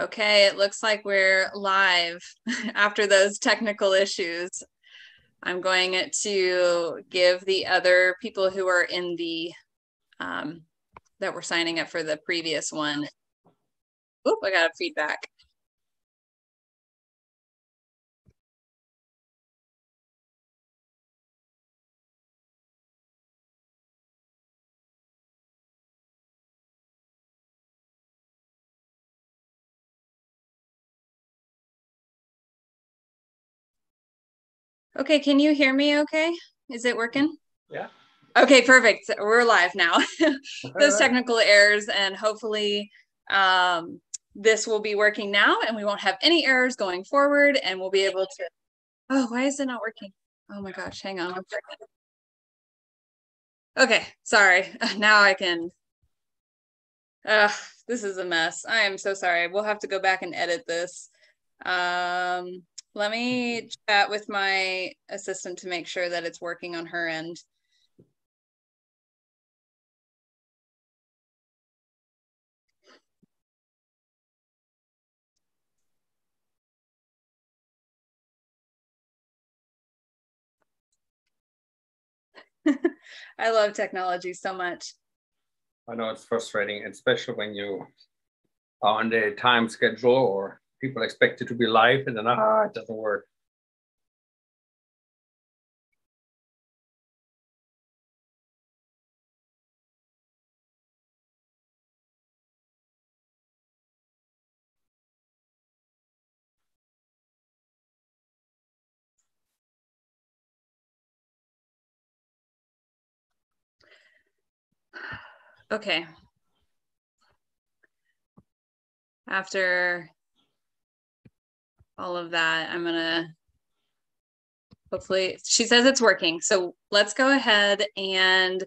Okay, it looks like we're live after those technical issues. I'm going to give the other people who are in the, that were signing up for the previous one. Oop, I got a feedback. Okay, can you hear me okay? Is it working? Yeah. Okay, perfect. We're live now. Those technical errors, and hopefully this will be working now and we won't have any errors going forward, and we'll be able to... Oh, why is it not working? Oh my gosh, hang on. Okay, sorry. Now I can... this is a mess. I am so sorry. We'll have to go back and edit this. Let me chat with my assistant to make sure that it's working on her end. I love technology so much. I know it's frustrating, especially when you are on the time schedule or people expect it to be live and then, it doesn't work. Okay. After all of that, I'm gonna, hopefully, she says it's working. So let's go ahead and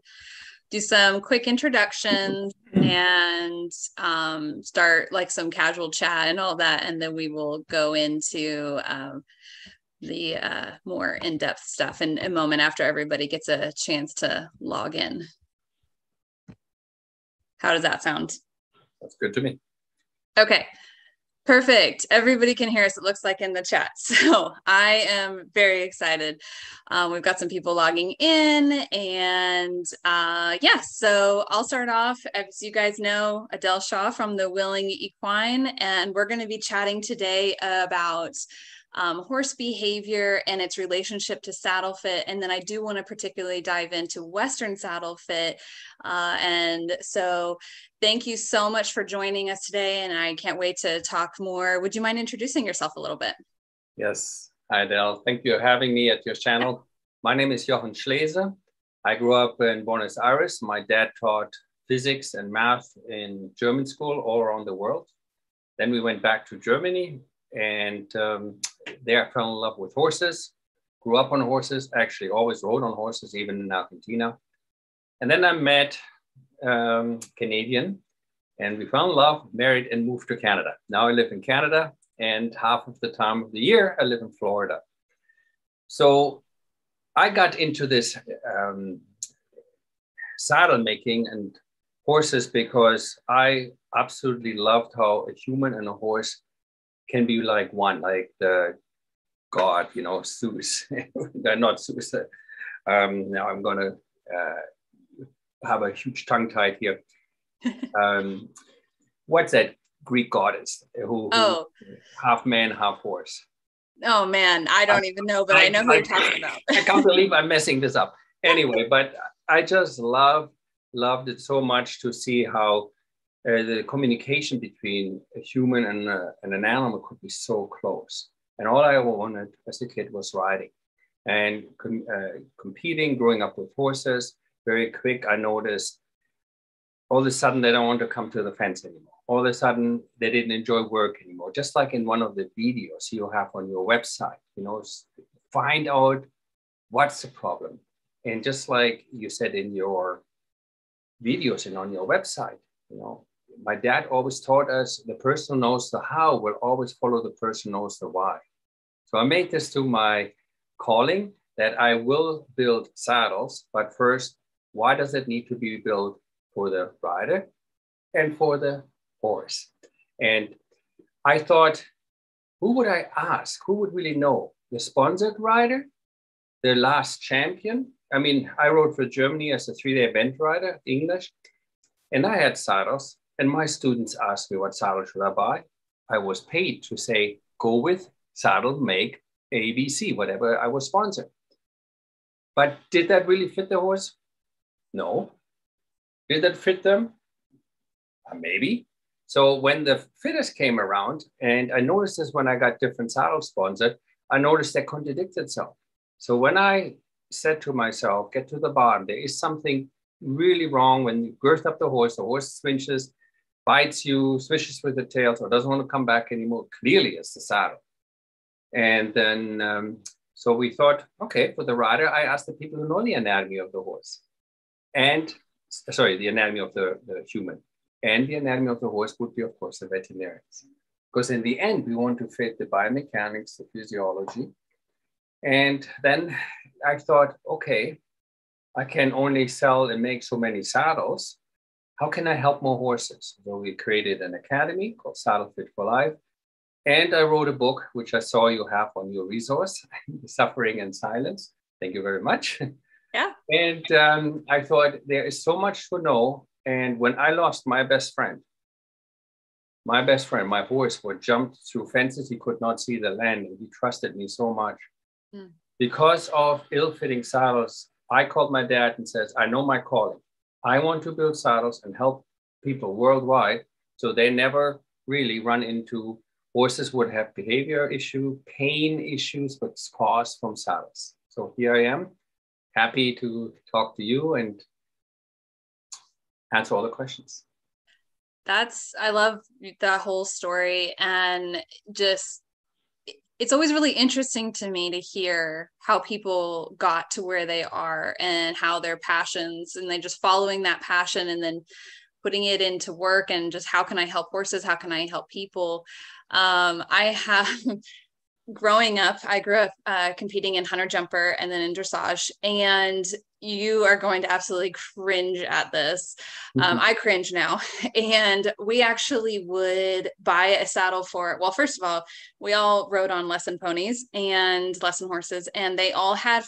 do some quick introductions and start like some casual chat and all that. And then we will go into the more in-depth stuff in a moment after everybody gets a chance to log in. How does that sound? That's good to me. Okay. Perfect. Everybody can hear us, it looks like, in the chat. So I am very excited. We've got some people logging in. And yeah, so I'll start off. As you guys know, Adele Shaw from the Willing Equine. And we're going to be chatting today about horse behavior and its relationship to saddle fit. And then I do want to particularly dive into Western saddle fit. And so thank you so much for joining us today. And I can't wait to talk more. Would you mind introducing yourself a little bit? Yes. Hi, Adele. Thank you for having me at your channel. My name is Jochen Schleese. I grew up in Buenos Aires. My dad taught physics and math in German school all around the world. Then we went back to Germany. And there I fell in love with horses, grew up on horses, actually always rode on horses, even in Argentina. And then I met Canadian, and we fell in love, married, and moved to Canada. Now I live in Canada, and half of the time of the year I live in Florida. So I got into this saddle making and horses because I absolutely loved how a human and a horse can be like one, like the god, you know, Zeus. They're not Zeus. Now I'm going to have a huge tongue tied here. What's that Greek goddess who, oh, half man, half horse? Oh man, I don't even know, but I know who you're talking about. I can't believe I'm messing this up. Anyway, but I just loved it so much to see how the communication between a human and an animal could be so close. And all I wanted as a kid was riding and competing, growing up with horses. Very quick, I noticed all of a sudden they don't want to come to the fence anymore. All of a sudden they didn't enjoy work anymore. Just like in one of the videos you have on your website, you know, find out what's the problem. And just like you said in your videos and on your website, you know, my dad always taught us the person who knows the how will always follow the person who knows the why. So I made this to my calling that I will build saddles, but first, why does it need to be built for the rider and for the horse? And I thought, who would I ask? Who would really know? The sponsored rider? The last champion? I mean, I rode for Germany as a 3-day event rider, English, and I had saddles. And my students asked me, what saddle should I buy? I was paid to say, go with saddle, make, ABC, whatever I was sponsored. But did that really fit the horse? No. Did that fit them? Maybe. So when the fitters came around, and I noticed this when I got different saddles sponsored, I noticed they contradict itself. So when I said to myself, get to the bottom, there is something really wrong when you girth up the horse swinches, bites you, swishes with the tails, or doesn't want to come back anymore. Clearly, it's the saddle. And then, so we thought, okay, for the rider, I asked the people who know the anatomy of the horse. And, sorry, the anatomy of the human. And the anatomy of the horse would be, of course, the veterinarians. Because in the end, we want to fit the biomechanics, the physiology. And then I thought, okay, I can only sell and make so many saddles. How can I help more horses? So we created an academy called Saddle Fit for Life. And I wrote a book, which I saw you have on your resource, Suffering in Silence. Thank you very much. Yeah. And I thought there is so much to know. And when I lost my best friend, my horse would jump through fences. He could not see the land. And he trusted me so much. Mm. Because of ill-fitting saddles, I called my dad and says, I know my calling. I want to build saddles and help people worldwide so they never really run into horses would have behavior issues, pain issues, but caused from saddles. So here I am, happy to talk to you and answer all the questions. I love that whole story. And just, it's always really interesting to me to hear how people got to where they are and how their passions, and they just following that passion and then putting it into work, and just how can I help horses? How can I help people? I grew up competing in hunter jumper and then in dressage, and you are going to absolutely cringe at this. I cringe now. And we actually would buy a saddle for, well, first of all, we all rode on lesson ponies and lesson horses, and they all had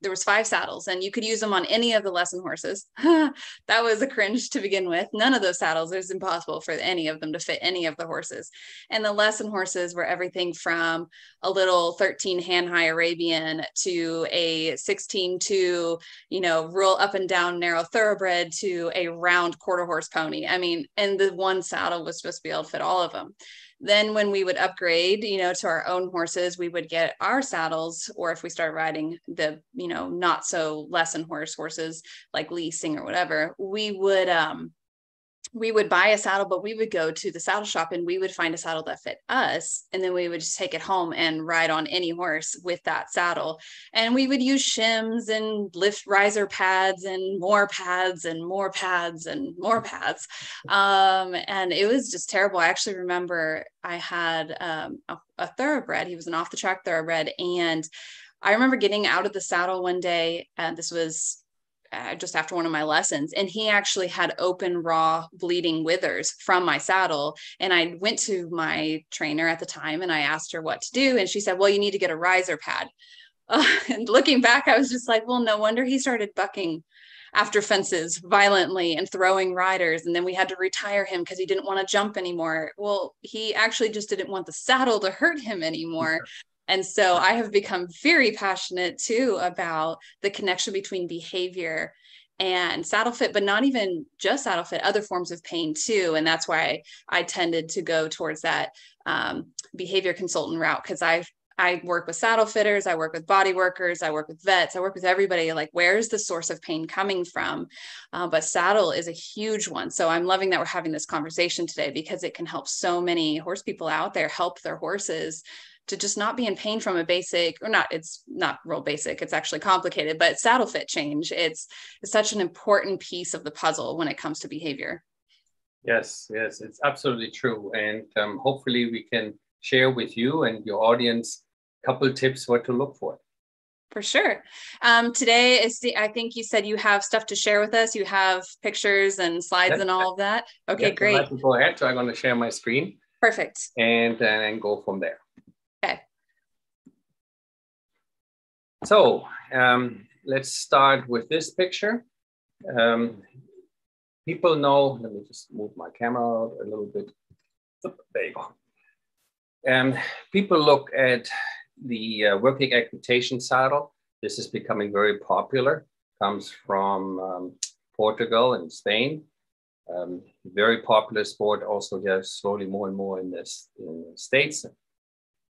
there was five saddles, and you could use them on any of the lesson horses. That was a cringe to begin with. None of those saddles, it was impossible for any of them to fit any of the horses. And the lesson horses were everything from a little 13 hand high Arabian to a 16-2, roll up and down narrow thoroughbred to a round quarter horse pony. I mean, and the one saddle was supposed to be able to fit all of them. Then when we would upgrade, to our own horses, we would get our saddles, or if we started riding the, not so lesson horses like leasing or whatever, we would buy a saddle, but we would go to the saddle shop and we would find a saddle that fit us. And then we would just take it home and ride on any horse with that saddle. And we would use shims and lift riser pads and more pads and more pads and more pads. And it was just terrible. I actually remember I had a thoroughbred. He was an off the track thoroughbred. And I remember getting out of the saddle one day. This was just after one of my lessons, and he actually had open raw bleeding withers from my saddle. And I went to my trainer at the time and I asked her what to do, and she said, well, you need to get a riser pad. And looking back, I was just like, well, no wonder he started bucking after fences violently and throwing riders. And then we had to retire him because he didn't want to jump anymore. Well, he actually just didn't want the saddle to hurt him anymore. And so I have become very passionate too about the connection between behavior and saddle fit, but not even just saddle fit, other forms of pain too. And that's why I tended to go towards that behavior consultant route, because I work with saddle fitters, I work with body workers, I work with vets, I work with everybody. Like, where's the source of pain coming from? But saddle is a huge one. So I'm loving that we're having this conversation today, because it can help so many horse people out there help their horses to just not be in pain from a basic, or not, it's not real basic, it's actually complicated, but saddle fit change. It's such an important piece of the puzzle when it comes to behavior. Yes, it's absolutely true. And hopefully we can share with you and your audience a couple tips what to look for. For sure. Today is I think you said you have stuff to share with us. You have pictures and slides and all of that. Okay, yes, great. So I'm going to share my screen. Perfect. And then go from there. Okay. So let's start with this picture. People know, let me just move my camera out a little bit. There you go. People look at the working equitation saddle. This is becoming very popular. Comes from Portugal and Spain. Very popular sport also here slowly more and more in the States.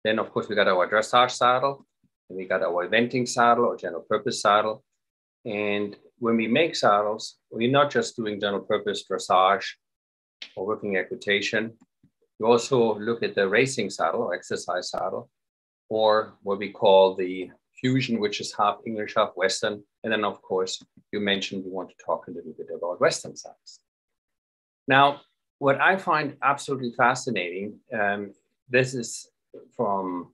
Then of course we got our dressage saddle, and we got our eventing saddle or general purpose saddle. And when we make saddles, we're not just doing general purpose dressage or working equitation. We also look at the racing saddle or exercise saddle, or what we call the fusion, which is half English, half Western. And then of course, you mentioned you want to talk a little bit about Western saddles. Now, what I find absolutely fascinating, this is from,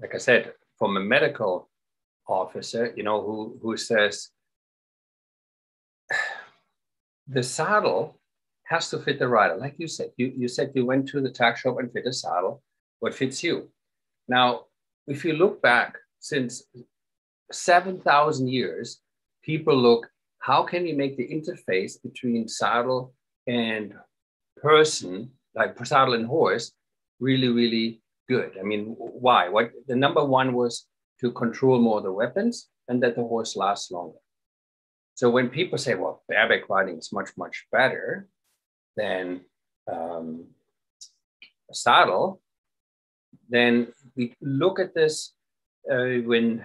like I said, from a medical officer, you know, who says, the saddle has to fit the rider. Like you said, you went to the tack shop and fit a saddle, what fits you. Now, if you look back since 7,000 years, people look, how can we make the interface between saddle and person, like saddle and horse, really, really good. I mean, why? What the number one was to control more the weapons and that the horse lasts longer. So when people say, well, bareback riding is much, much better than a saddle, then we look at this when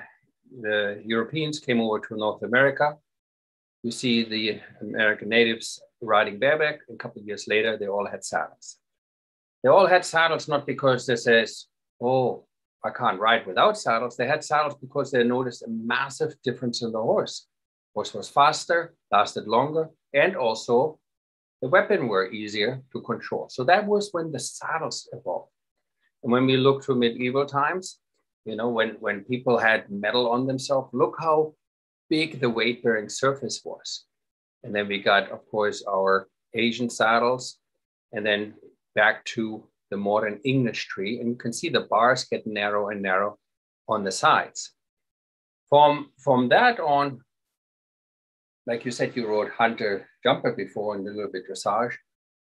the Europeans came over to North America. You see the American natives riding bareback. A couple of years later, they all had saddles. They all had saddles not because they says, oh, I can't ride without saddles. They had saddles because they noticed a massive difference in the horse. Horse was faster, lasted longer, and also the weapon were easier to control. So that was when the saddles evolved. And when we look to medieval times, you know, when people had metal on themselves, look how big the weight-bearing surface was. And then we got, of course, our Asian saddles, and then back to the modern English tree. And you can see the bars get narrow and narrow on the sides. From that on, like you said, you rode hunter jumper before and a little bit dressage,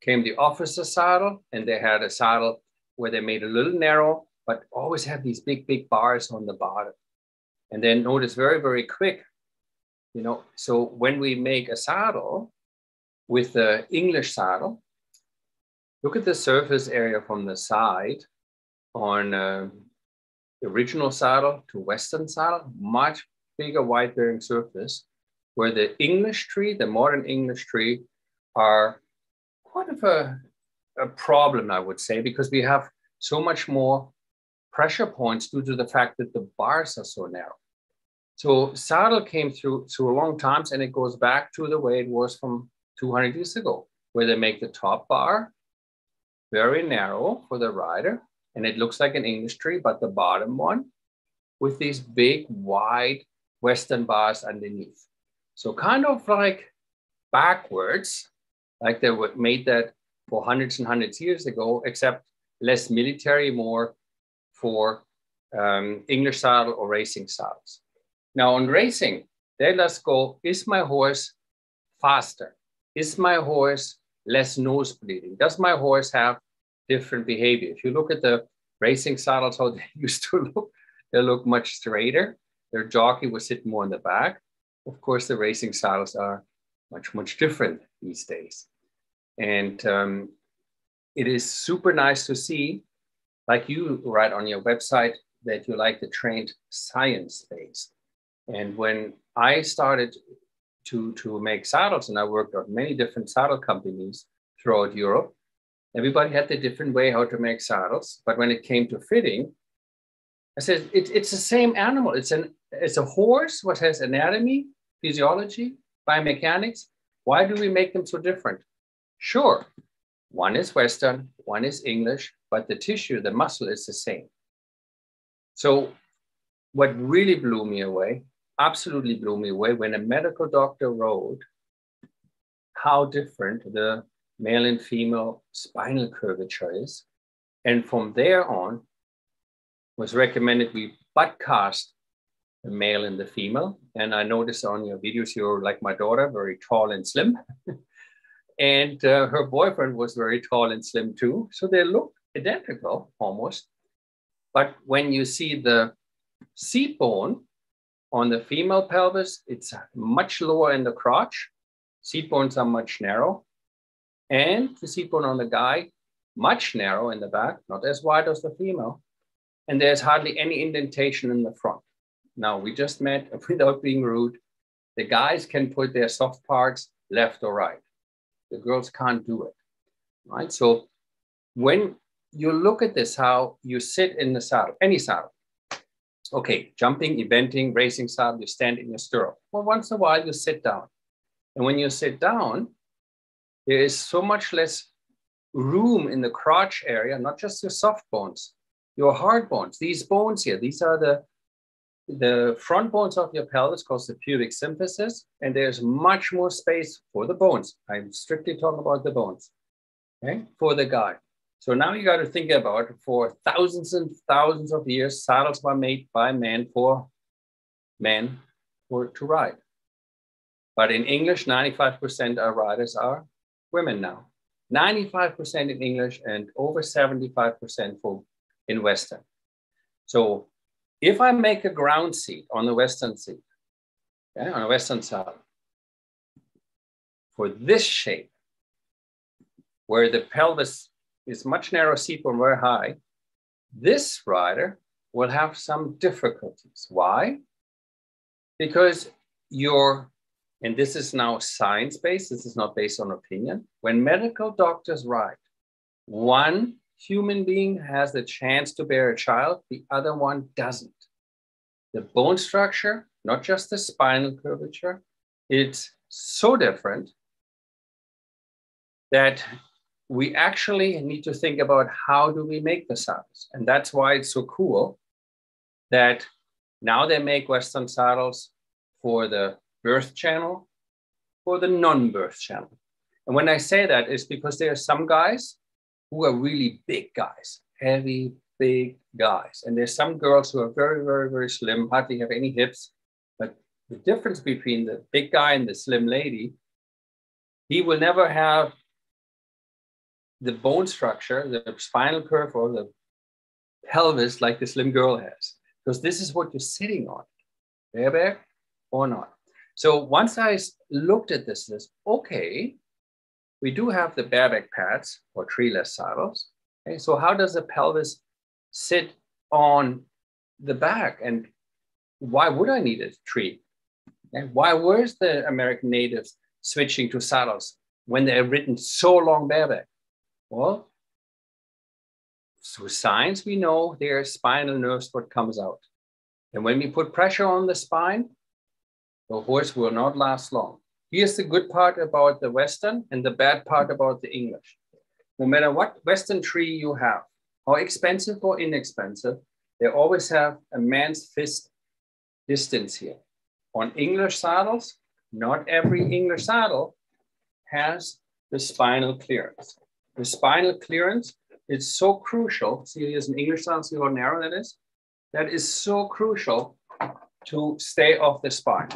came the officer saddle, and they had a saddle where they made a little narrow, but always have these big, big bars on the bottom. And then notice very, very quick, you know, so when we make a saddle with the English saddle, look at the surface area from the side on the original saddle to Western saddle, much bigger wide bearing surface, where the English tree, the modern English tree, are quite of a problem, I would say, because we have so much more pressure points due to the fact that the bars are so narrow. So saddle came through long times, and it goes back to the way it was from 200 years ago, where they make the top bar very narrow for the rider, and it looks like an English tree, but the bottom one with these big, wide Western bars underneath. So kind of like backwards, like they made that for hundreds and hundreds years ago, except less military, more for English saddle or racing saddles. Now on racing, they let us go, is my horse faster? Is my horse less nose bleeding? Does my horse have different behavior? If you look at the racing saddles, how they used to look, they look much straighter. Their jockey was sitting more in the back. Of course, the racing saddles are much, much different these days. And it is super nice to see, like you write on your website, that you like the trained science-based. And when I started to make saddles, and I worked on many different saddle companies throughout Europe, everybody had their different way how to make saddles. But when it came to fitting, I said, it's the same animal. It's a horse what has anatomy, physiology, biomechanics. Why do we make them so different? Sure, one is Western, one is English, but the tissue, the muscle is the same. So what really blew me away, absolutely blew me away, when a medical doctor wrote how different the male and female spinal curvature is And from there on, was recommended we butt cast the male and the female. And I noticed on your videos, you're like my daughter, very tall and slim. And her boyfriend was very tall and slim too. So they looked identical almost. But when you see the seat bone on the female pelvis, it's much lower in the crotch. Seat bones are much narrow. And the seat bone on the guy, much narrow in the back, not as wide as the female. And there's hardly any indentation in the front. Now, we just met, without being rude, the guys can put their soft parts left or right. The girls can't do it, right? So when you look at this, how you sit in the saddle, any saddle. Okay, jumping, eventing, racing saddle, you stand in your stirrup. Well, once in a while, you sit down. And when you sit down, there is so much less room in the crotch area, not just your soft bones, your hard bones, these bones here, these are the front bones of your pelvis called the pubic symphysis, and there's much more space for the bones. I'm strictly talking about the bones, okay, for the guy. So now you got to think about, for thousands and thousands of years, saddles were made by men for men to ride. But in English, 95% of riders are women now. 95% in English and over 75% in Western. So if I make a ground seat on the Western seat, okay, on a Western saddle, for this shape, where the pelvis is much narrow, seat bone very high, this rider will have some difficulties. Why? Because your, and this is now science-based, this is not based on opinion, when medical doctors write, one human being has the chance to bear a child, the other one doesn't. The bone structure, not just the spinal curvature, it's so different that we actually need to think about how do we make the saddles. And that's why it's so cool that now they make Western saddles for the birth channel, for the non-birth channel. And when I say that, it's because there are some guys who are really big guys, heavy, big guys. And there's some girls who are very, very, very slim, hardly have any hips. But the difference between the big guy and the slim lady, he will never have the bone structure, the spinal curve or the pelvis like the slim girl has. Because this is what you're sitting on, bare back or not. So once I looked at this, okay, we do have the bareback pads or treeless saddles. Okay, so how does the pelvis sit on the back? And why would I need a tree? And why were the American natives switching to saddles when they have ridden so long bareback? Well, through science, we know there are spinal nerves what comes out. And when we put pressure on the spine, the horse will not last long. Here's the good part about the Western and the bad part about the English. No matter what Western tree you have, how expensive or inexpensive, they always have a man's fist distance here. On English saddles, not every English saddle has the spinal clearance. The spinal clearance is so crucial. See, here's an English saddle, see how narrow that is? That is so crucial to stay off the spine.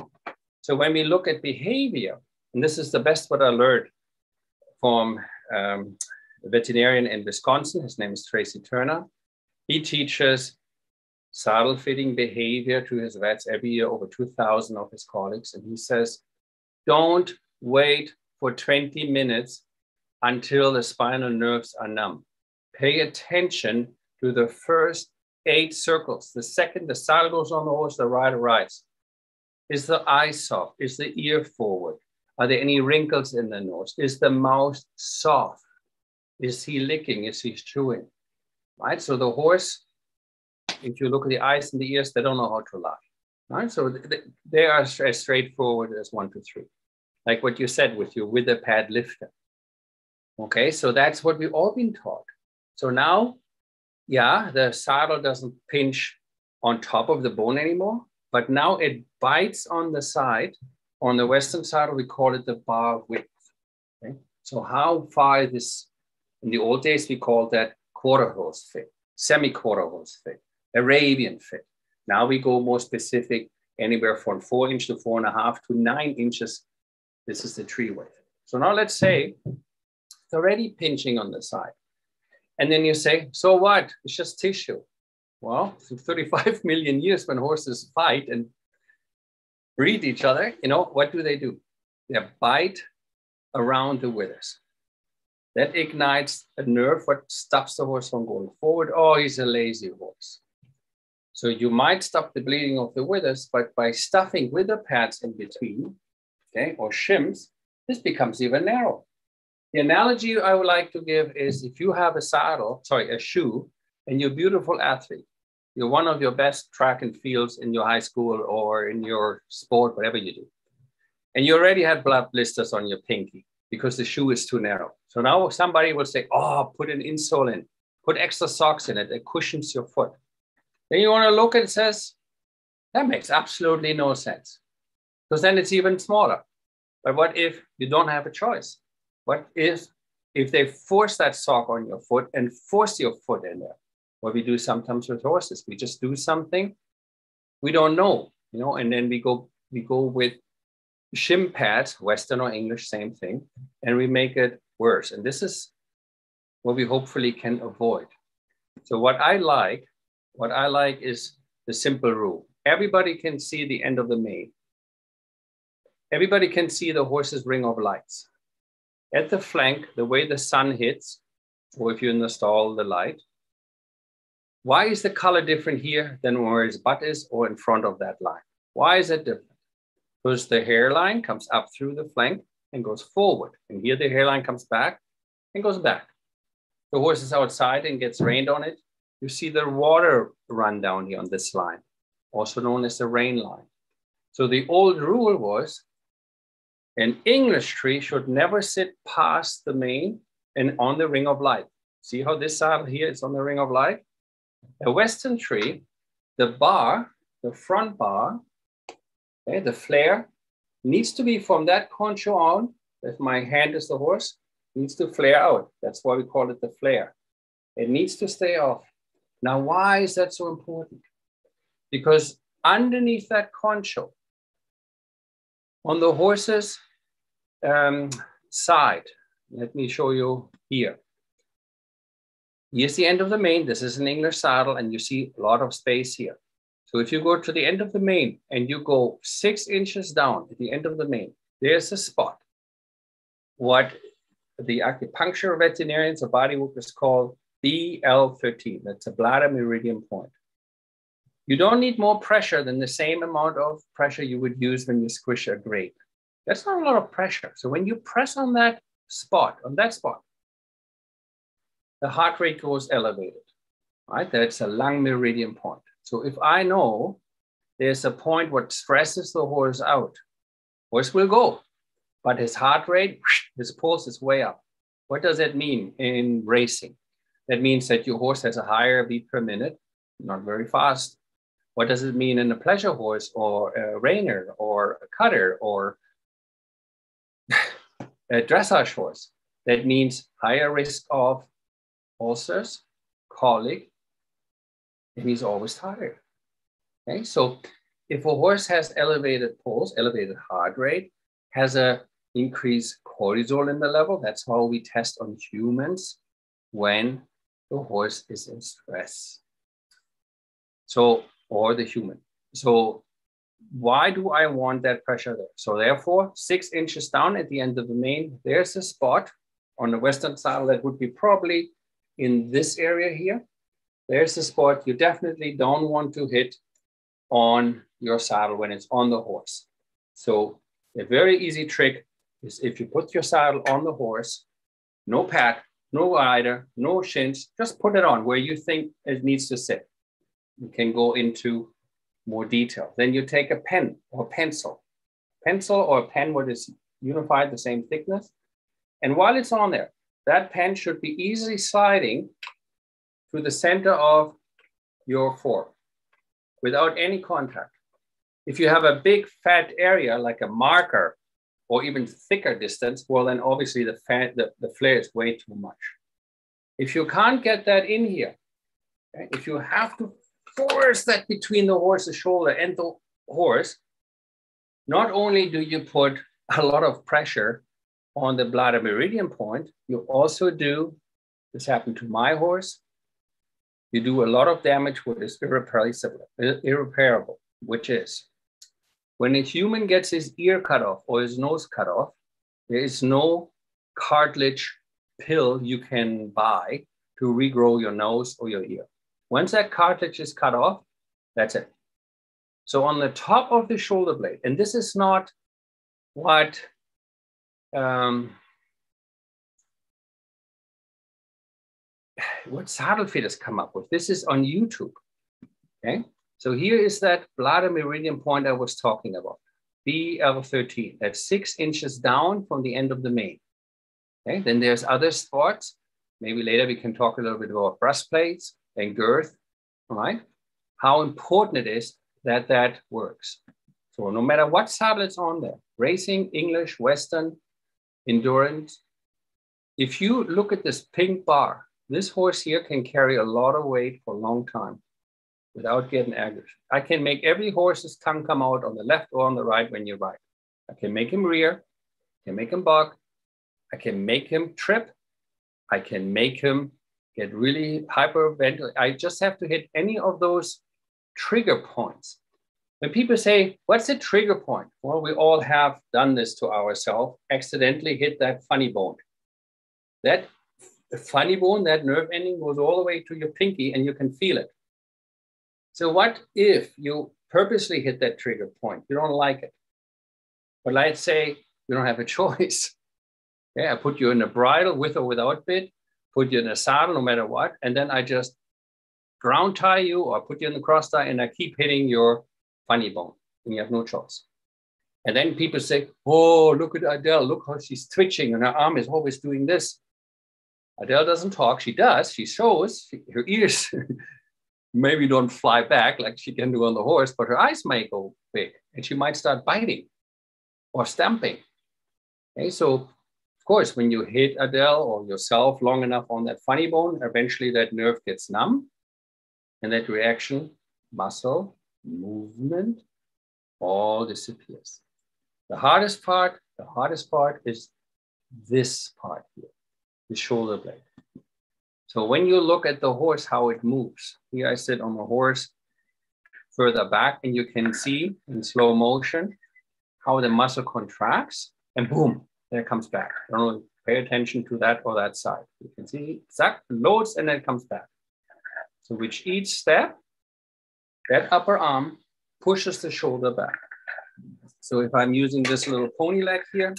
So when we look at behavior, and this is the best what I learned from a veterinarian in Wisconsin, his name is Tracy Turner. He teaches saddle fitting behavior to his vets every year, over 2,000 of his colleagues. And he says, don't wait for 20 minutes until the spinal nerves are numb. Pay attention to the first 8 circles. The second the saddle goes on the horse, the rider rides. Is the eye soft? Is the ear forward? Are there any wrinkles in the nose? Is the mouth soft? Is he licking? Is he chewing? Right, so the horse, if you look at the eyes and the ears, they don't know how to lie. Right, so they are as straightforward as 1, 2, 3. Like what you said with your wither pad lifter. Okay, so that's what we've all been taught. So now, yeah, the saddle doesn't pinch on top of the bone anymore. But now it bites on the side. On the Western saddle, we call it the bar width. Okay? So how far this, in the old days, we called that quarter horse fit, semi-quarter horse fit, Arabian fit. Now we go more specific, anywhere from 4 inch to 4.5 to 9 inches. This is the tree weight. So now let's say it's already pinching on the side. And then you say, so what? It's just tissue. Well, for 35 million years when horses fight and breed each other, you know, what do? They bite around the withers. That ignites a nerve, what stops the horse from going forward. Oh, he's a lazy horse. So you might stop the bleeding of the withers, but by stuffing wither pads in between, okay, or shims, this becomes even narrower. The analogy I would like to give is if you have a shoe, and you're a beautiful athlete, you're one of your best track and fields in your high school or in your sport, whatever you do. And you already had blood blisters on your pinky because the shoe is too narrow. So now somebody will say, oh, put an insole in, put extra socks in it, it cushions your foot. Then you want to look and it says, that makes absolutely no sense. Because then it's even smaller. But what if you don't have a choice? What if they force that sock on your foot and force your foot in there? What we do sometimes with horses, we just do something we don't know, you know, and then we go with shim pads, Western or English, same thing, and we make it worse. And this is what we hopefully can avoid. So what I like is the simple rule. Everybody can see the end of the mane. Everybody can see the horse's ring of lights. At the flank, the way the sun hits, or if you install the light, why is the color different here than where his butt is or in front of that line? Why is it different? Because the hairline comes up through the flank and goes forward. And here the hairline comes back and goes back. The horse is outside and gets rained on it. You see the water run down here on this line, also known as the rain line. So the old rule was an English tree should never sit past the mane and on the ring of light. See how this saddle here is on the ring of light? A Western tree, the bar, the front bar, okay, the flare, needs to be from that concho on, if my hand is the horse, needs to flare out. That's why we call it the flare. It needs to stay off. Now, why is that so important? Because underneath that concho, on the horse's side, let me show you here. Here's the end of the mane. This is an English saddle, and you see a lot of space here. So if you go to the end of the mane and you go 6 inches down at the end of the mane, there's a spot. What the acupuncture veterinarians or body workers call BL13. That's a bladder meridian point. You don't need more pressure than the same amount of pressure you would use when you squish a grape. That's not a lot of pressure. So when you press on that spot, the heart rate goes elevated, right? That's a lung meridian point. So if I know there's a point what stresses the horse out, horse will go, but his heart rate, his pulse is way up. What does that mean in racing? That means that your horse has a higher beat per minute, not very fast. What does it mean in a pleasure horse or a reiner or a cutter or a dressage horse? That means higher risk of ulcers, colic, and he's always tired. Okay, so if a horse has elevated pulse, elevated heart rate, has an increased cortisol in the level, that's how we test on humans when the horse is in stress. So, or the human. So why do I want that pressure there? So therefore, 6 inches down at the end of the mane, there's a spot on the Western saddle that would be probably in this area here. There's a spot you definitely don't want to hit on your saddle when it's on the horse. So a very easy trick is if you put your saddle on the horse, no pad, no rider, no shins, just put it on where you think it needs to sit. You can go into more detail. Then you take a pen or pencil. Pencil or a pen, what is unified, the same thickness. And while it's on there, that pen should be easily sliding to the center of your fork without any contact. If you have a big fat area like a marker or even thicker distance, well, then obviously the flare is way too much. If you can't get that in here, okay, if you have to force that between the horse's shoulder and the horse, not only do you put a lot of pressure on the bladder meridian point, you also do, this happened to my horse, you do a lot of damage what is irreparable, which is when a human gets his ear cut off or his nose cut off, there is no cartilage pill you can buy to regrow your nose or your ear. Once that cartilage is cut off, that's it. So on the top of the shoulder blade, and this is not what Saddle Fit has come up with. This is on YouTube, okay? So here is that bladder meridian point I was talking about, BL13. That's 6 inches down from the end of the mane. Okay, then there's other spots. Maybe later we can talk a little bit about breast plates and girth, all right? How important it is that that works. So no matter what saddle it's on there, racing, English, Western, endurance, if you look at this pink bar, this horse here can carry a lot of weight for a long time without getting aggravated. I can make every horse's tongue come out on the left or on the right when you ride. I can make him rear, I can make him buck, I can make him trip, I can make him get really hyperventilated. I just have to hit any of those trigger points. When people say, what's a trigger point? Well, we all have done this to ourselves, accidentally hit that funny bone. That funny bone, that nerve ending goes all the way to your pinky and you can feel it. So what if you purposely hit that trigger point? You don't like it. But let's say you don't have a choice. Yeah, I put you in a bridle with or without bit, put you in a saddle no matter what, and then I just ground tie you or put you in the cross tie and I keep hitting your funny bone and you have no choice. And then people say, oh, look at Adele, look how she's twitching and her arm is always doing this. Adele doesn't talk, she does, she shows, her ears maybe don't fly back like she can do on the horse, but her eyes might go big and she might start biting or stamping. Okay, so of course, when you hit Adele or yourself long enough on that funny bone, eventually that nerve gets numb and that reaction, muscle, movement, all disappears. The hardest part is this part here, the shoulder blade. So when you look at the horse, how it moves, here I sit on the horse further back and you can see in slow motion how the muscle contracts and boom, then it comes back. Don't really pay attention to that or that side. You can see exact loads and then it comes back. So with each step, that upper arm pushes the shoulder back. So if I'm using this little pony leg here,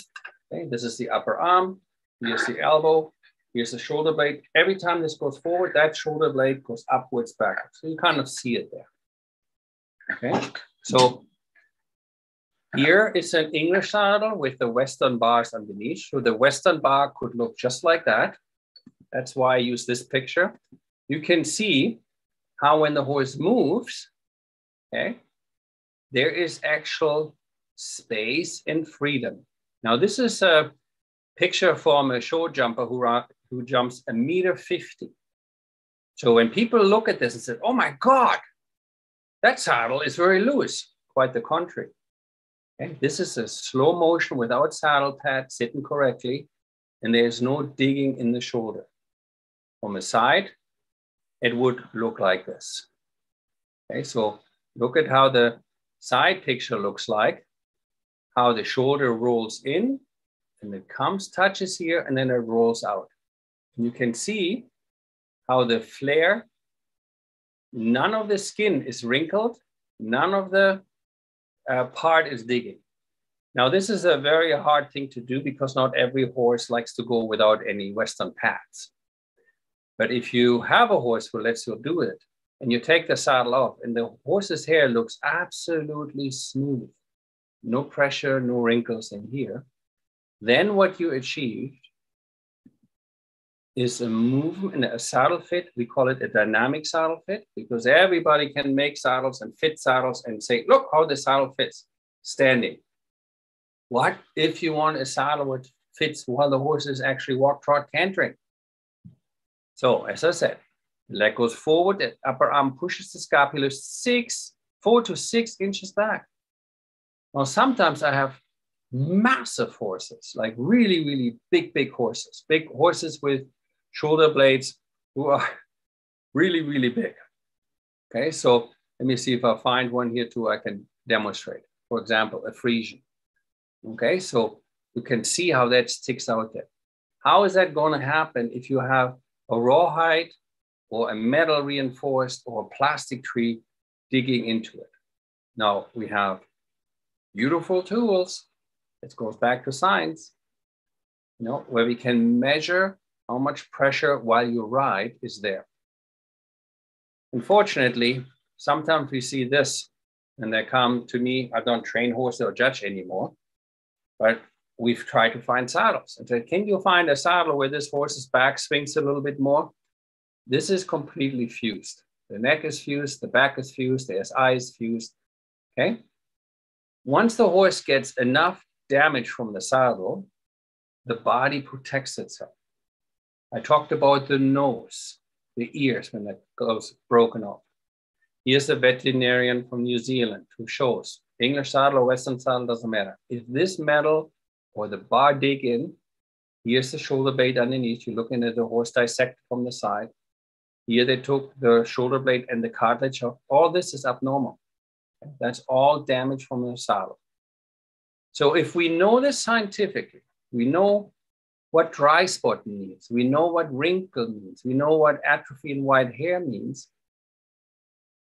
okay, this is the upper arm, here's the elbow, here's the shoulder blade. Every time this goes forward, that shoulder blade goes upwards, backwards. So you kind of see it there, okay? So here is an English saddle with the Western bars underneath. So the Western bar could look just like that. That's why I use this picture. You can see how when the horse moves, okay, there is actual space and freedom. Now this is a picture from a show jumper who jumps 1.50 meters. So when people look at this and say, oh my God, that saddle is very loose, quite the contrary. Okay. This is a slow motion without saddle pad, sitting correctly, and there's no digging in the shoulder. From the side, it would look like this. Okay, so look at how the side picture looks like, how the shoulder rolls in, and it comes, touches here, and then it rolls out. And you can see how the flare, none of the skin is wrinkled, none of the part is digging. Now, this is a very hard thing to do because not every horse likes to go without any Western pads. But if you have a horse who lets you do it and you take the saddle off and the horse's hair looks absolutely smooth, no pressure, no wrinkles in here, then what you achieve is a movement, a saddle fit. We call it a dynamic saddle fit because everybody can make saddles and fit saddles and say, look how the saddle fits standing. What if you want a saddle which fits while the horse is actually walk, trot, cantering? So as I said, leg goes forward, the upper arm pushes the scapular 4 to 6 inches back. Now, sometimes I have massive horses, like really, really big horses. Big horses with shoulder blades who are really, really big. Okay, so let me see if I find one here too I can demonstrate. For example, a Frisian. Okay, so you can see how that sticks out there. How is that going to happen if you have a rawhide or a metal reinforced or a plastic tree digging into it? Now we have beautiful tools. It goes back to science, you know, where we can measure how much pressure while you ride is there. Unfortunately, sometimes we see this and they come to me. I don't train horses or judge anymore, but we've tried to find saddles and said, can you find a saddle where this horse's back swings a little bit more? This is completely fused. The neck is fused, the back is fused, the SI is fused, okay? Once the horse gets enough damage from the saddle, the body protects itself. I talked about the nose, the ears when that goes broken off. Here's a veterinarian from New Zealand who shows English saddle or Western saddle, doesn't matter. If this metal or the bar dig in, here's the shoulder blade underneath. You're looking at the horse dissected from the side. Here they took the shoulder blade and the cartilage off. All this is abnormal. That's all damage from the saddle. So if we know this scientifically, we know what dry spot means, we know what wrinkle means, we know what atrophy in white hair means,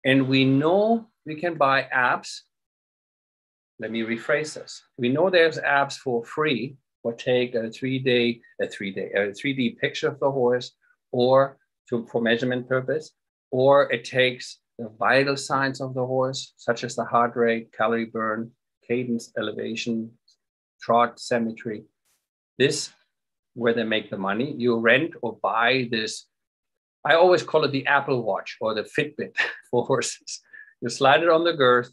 and we know we can buy apps. Let me rephrase this. We know there's apps for free or take a 3D picture of the horse or for measurement purpose, or it takes the vital signs of the horse, such as the heart rate, calorie burn, cadence, elevation, trot, symmetry. This, where they make the money, you rent or buy this. I always call it the Apple Watch or the Fitbit for horses. You slide it on the girth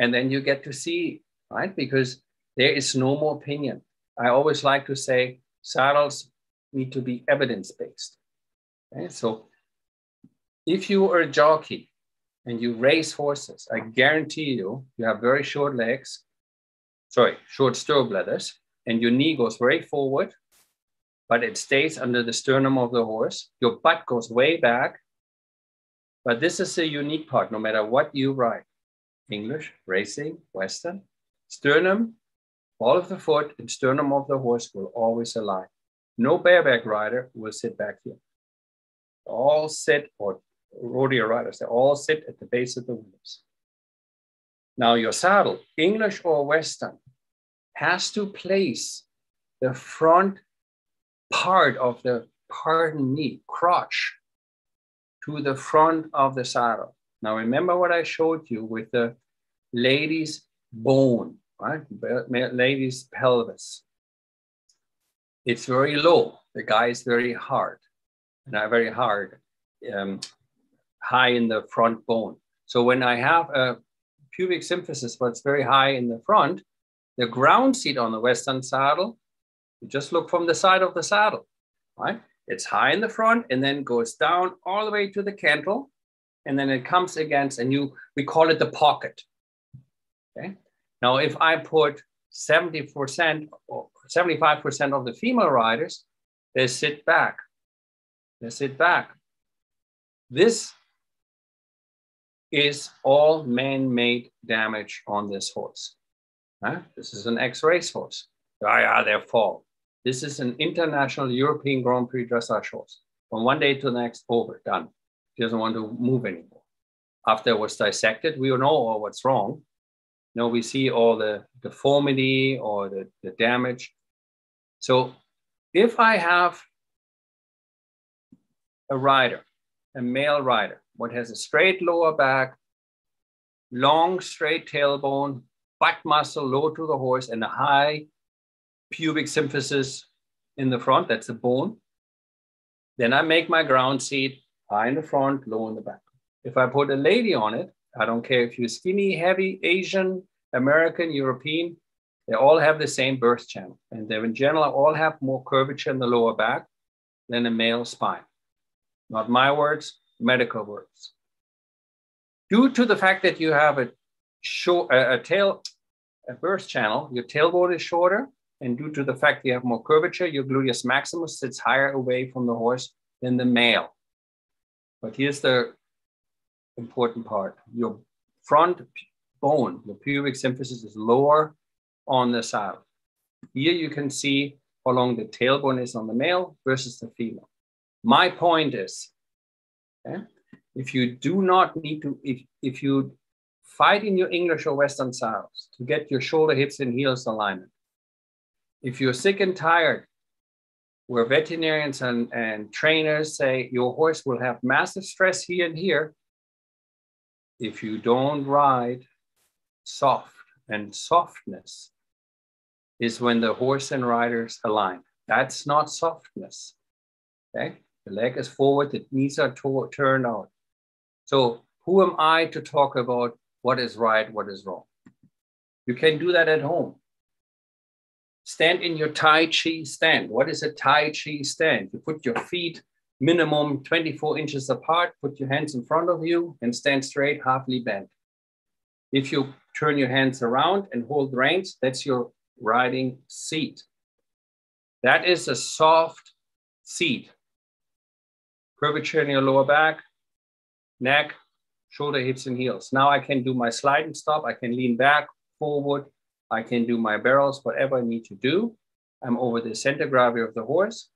and then you get to see, right? Because there is no more opinion. I always like to say saddles need to be evidence-based. Okay? So if you are a jockey and you race horses, I guarantee you, you have very short legs, short stirrup leathers, and your knee goes very forward, but it stays under the sternum of the horse. Your butt goes way back, but this is a unique part, no matter what you ride. English, racing, Western, sternum, ball of the foot and sternum of the horse will always align. No bareback rider will sit back here. All sit, or rodeo riders, they all sit at the base of the wheels. Now your saddle, English or Western, has to place the front part of the, pardon me, crotch to the front of the saddle. Now remember what I showed you with the lady's bone, right? Lady's pelvis. It's very low. The guy is very hard, high in the front bone. So when I have a pubic symphysis, but it's very high in the front, the ground seat on the Western saddle, you just look from the side of the saddle, right? It's high in the front and then goes down all the way to the cantle. And then it comes against, and we call it the pocket, okay? Now, if I put 70% or 75% of the female riders, they sit back. This is all man-made damage on this horse. Huh? This is an ex-race horse. Their fall. This is an international European Grand Prix dressage horse. From one day to the next, over, done. He doesn't want to move anymore. After it was dissected, we don't know what's wrong. Now we see all the deformity or the damage. So if I have a rider, a male rider, what has a straight lower back, long straight tailbone, butt muscle low to the horse, and a high pubic symphysis in the front, that's the bone, then I make my ground seat high in the front, low in the back. If I put a lady on it, I don't care if you're skinny, heavy, Asian, American, European, they all have the same birth channel. And they in general all have more curvature in the lower back than a male spine. not my words, medical words. Due to the fact that you have a birth channel, your tailbone is shorter, and due to the fact you have more curvature, your gluteus maximus sits higher away from the horse than the male. But here's the important part. Your front bone, the pubic symphysis, is lower on the saddle. Here you can see how long the tailbone is on the male versus the female. My point is, okay, if you do not need to, if you fight in your English or Western saddles to get your shoulder, hips, and heels alignment, if you're sick and tired, where veterinarians and trainers say your horse will have massive stress here and here, if you don't ride soft, and softness is when the horse and riders align. That's not softness, okay? The leg is forward, the knees are turned out. So who am I to talk about what is right, what is wrong? You can do that at home. Stand in your Tai Chi stand. What is a Tai Chi stand? You put your feet minimum 24 inches apart, put your hands in front of you and stand straight, halfway bent. If you turn your hands around and hold reins, that's your riding seat. That is a soft seat. Curvature in your lower back, neck, shoulder, hips, and heels. Now I can do my slide and stop. I can lean back, forward. I can do my barrels, whatever I need to do. I'm over the center gravity of the horse,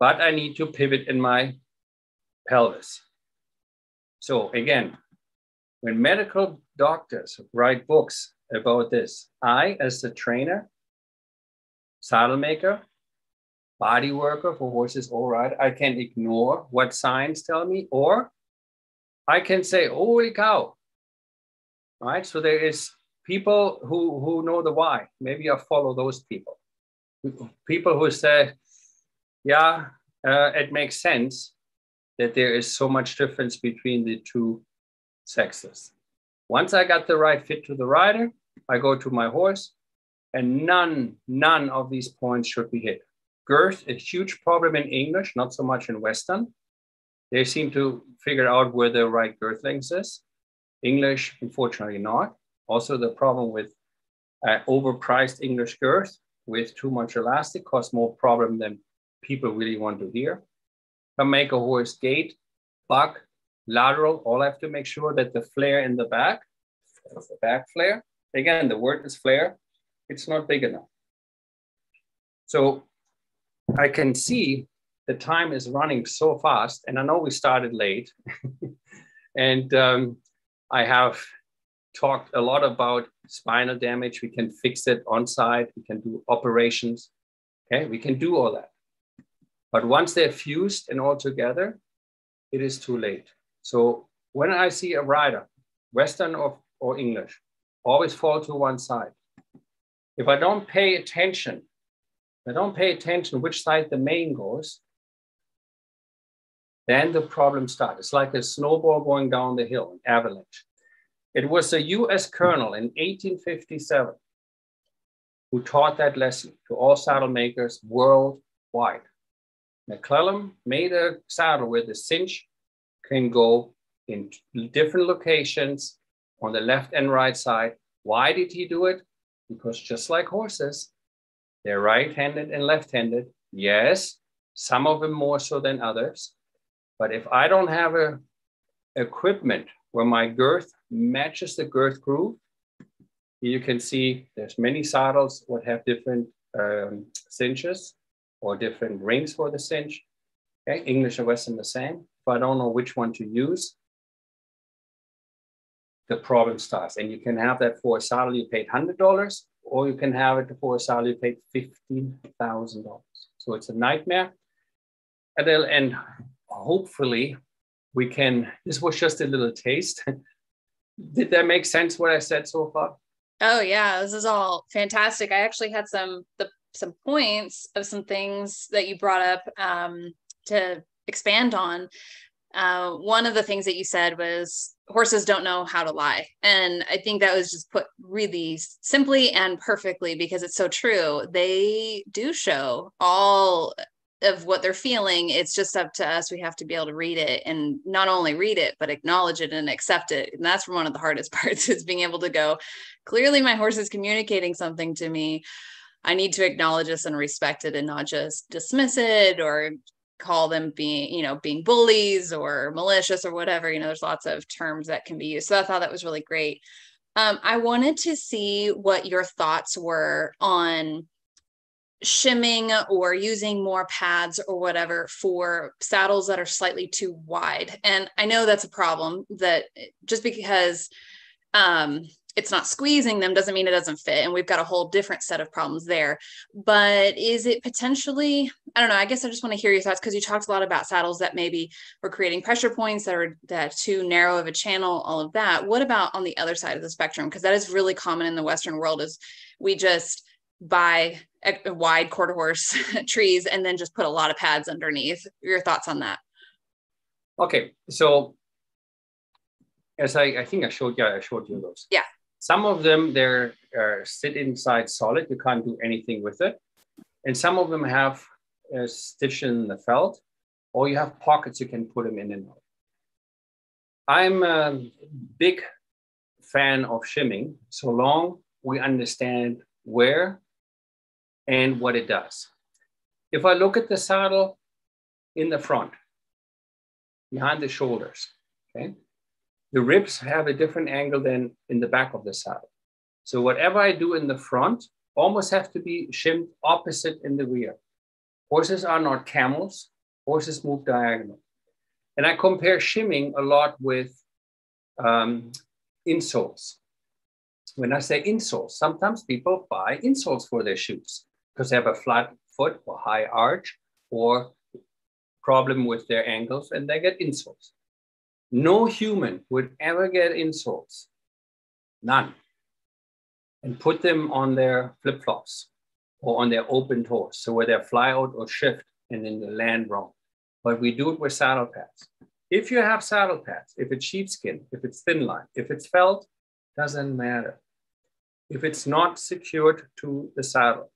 but I need to pivot in my pelvis. So again, when medical doctors write books about this, I, as the trainer, saddle maker, body worker for horses, all right, I can ignore what signs tell me, or I can say, holy cow, all right? So there is people who know the why. Maybe I follow those people. People who say, yeah, it makes sense that there is so much difference between the two sexes. Once I got the right fit to the rider, I go to my horse, and none of these points should be hit. Girth, a huge problem in English, not so much in Western. They seem to figure out where the right girth length is. English, unfortunately not. Also the problem with overpriced English girth with too much elastic causes more problem than people really want to hear. To make a horse gait, buck, lateral, all I have to make sure that the flare in the back, that's the back flare. Again, the word is flare. It's not big enough. So I can see the time is running so fast, and I know we started late. And I have talked a lot about spinal damage. We can fix it on site. We can do operations. Okay, we can do all that. But once they're fused and all together, it is too late. So when I see a rider, Western or English, always fall to one side. If I don't pay attention, which side the mane goes, then the problem starts. It's like a snowball going down the hill, an avalanche. It was a US colonel in 1857 who taught that lesson to all saddle makers worldwide. McClellan made a saddle where the cinch can go in different locations on the left and right side. Why did he do it? Because just like horses, they're right-handed and left-handed. Yes, some of them more so than others. But if I don't have a equipment where my girth matches the girth groove, you can see there's many saddles that have different cinches or different rings for the cinch. Okay, English and Western the same. But I don't know which one to use, the problem starts. And you can have that for a saddle you paid $100, or you can have it for a saddle you paid $15,000. So it's a nightmare. And hopefully we can, this was just a little taste. Did that make sense what I said so far? Oh yeah, this is all fantastic. I actually had some points of some things that you brought up to expand on. One of the things that you said was horses don't know how to lie. And I think that was just put really simply and perfectly because it's so true. They do show all of what they're feeling. It's just up to us. We have to be able to read it, and not only read it, but acknowledge it and accept it. And that's one of the hardest parts, is being able to go, clearly my horse is communicating something to me. I need to acknowledge this and respect it, and not just dismiss it or call them being bullies or malicious or whatever. You know, there's lots of terms that can be used. So I thought that was really great. I wanted to see what your thoughts were on shimming or using more pads or whatever for saddles that are slightly too wide. And I know that's a problem, that just because it's not squeezing them doesn't mean it doesn't fit. And we've got a whole different set of problems there. But is it potentially, I don't know, I guess I just want to hear your thoughts, because you talked a lot about saddles that maybe were creating pressure points that are too narrow of a channel, all of that. What about on the other side of the spectrum? Because that is really common in the Western world, is we just buy a wide quarter horse trees and then just put a lot of pads underneath. Your thoughts on that? Okay. So as I think I showed you those. Yeah. Some of them, they're sit inside solid. You can't do anything with it. And some of them have a stitch in the felt, or you have pockets you can put them in and out. I'm a big fan of shimming, so long we understand where and what it does. If I look at the saddle in the front, behind the shoulders, okay? The ribs have a different angle than in the back of the saddle. So whatever I do in the front almost have to be shimmed opposite in the rear. Horses are not camels. Horses move diagonal. And I compare shimming a lot with insoles. When I say insoles, sometimes people buy insoles for their shoes because they have a flat foot or high arch or problem with their ankles, and they get insoles. No human would ever get insoles, none, and put them on their flip-flops or on their open toes, so where they fly out or shift and then they land wrong. But we do it with saddle pads. If you have saddle pads, if it's sheepskin, if it's thin line, if it's felt, doesn't matter. If it's not secured to the saddle,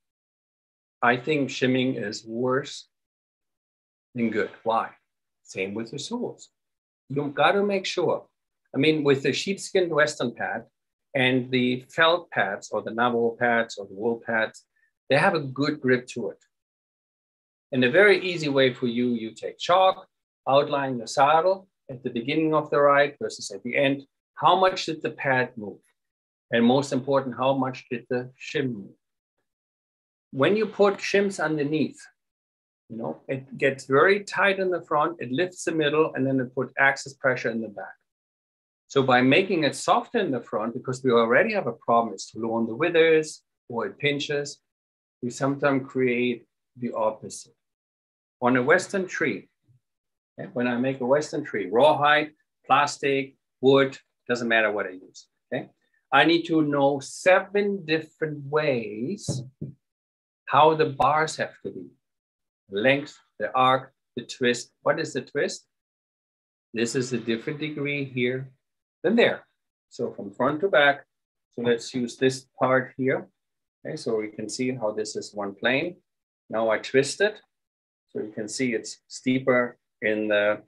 I think shimming is worse than good. Why? Same with the soles. You've got to make sure. I mean, with the sheepskin Western pad and the felt pads or the Navajo pads or the wool pads, they have a good grip to it. And a very easy way for you, you take chalk, outline the saddle at the beginning of the ride versus at the end. How much did the pad move? And most important, how much did the shim move? When you put shims underneath, you know, it gets very tight in the front, it lifts the middle, and then it puts axis pressure in the back. So by making it softer in the front, because we already have a problem, it's too low on the withers or it pinches, we sometimes create the opposite. On a Western tree, okay, when I make a Western tree, rawhide, plastic, wood, doesn't matter what I use, okay? I need to know 7 different ways how the bars have to be. Length, the arc, the twist. What is the twist? This is a different degree here than there. So from front to back. So let's use this part here. Okay, so we can see how this is one plane. Now I twist it. So you can see it's steeper in the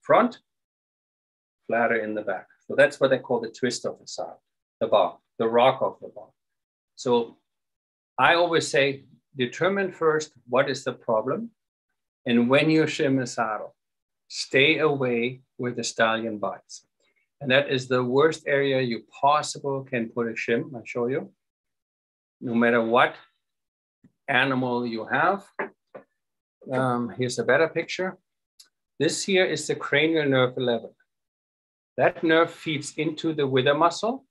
front, flatter in the back. So that's what I call the twist of the saddle, the bar, the rock of the bar. So I always say, determine first what is the problem, and when you shim a saddle, stay away where the stallion bites. And that is the worst area you possibly can put a shim, I'll show you. No matter what animal you have. Here's a better picture. This here is the cranial nerve 11. That nerve feeds into the wither muscle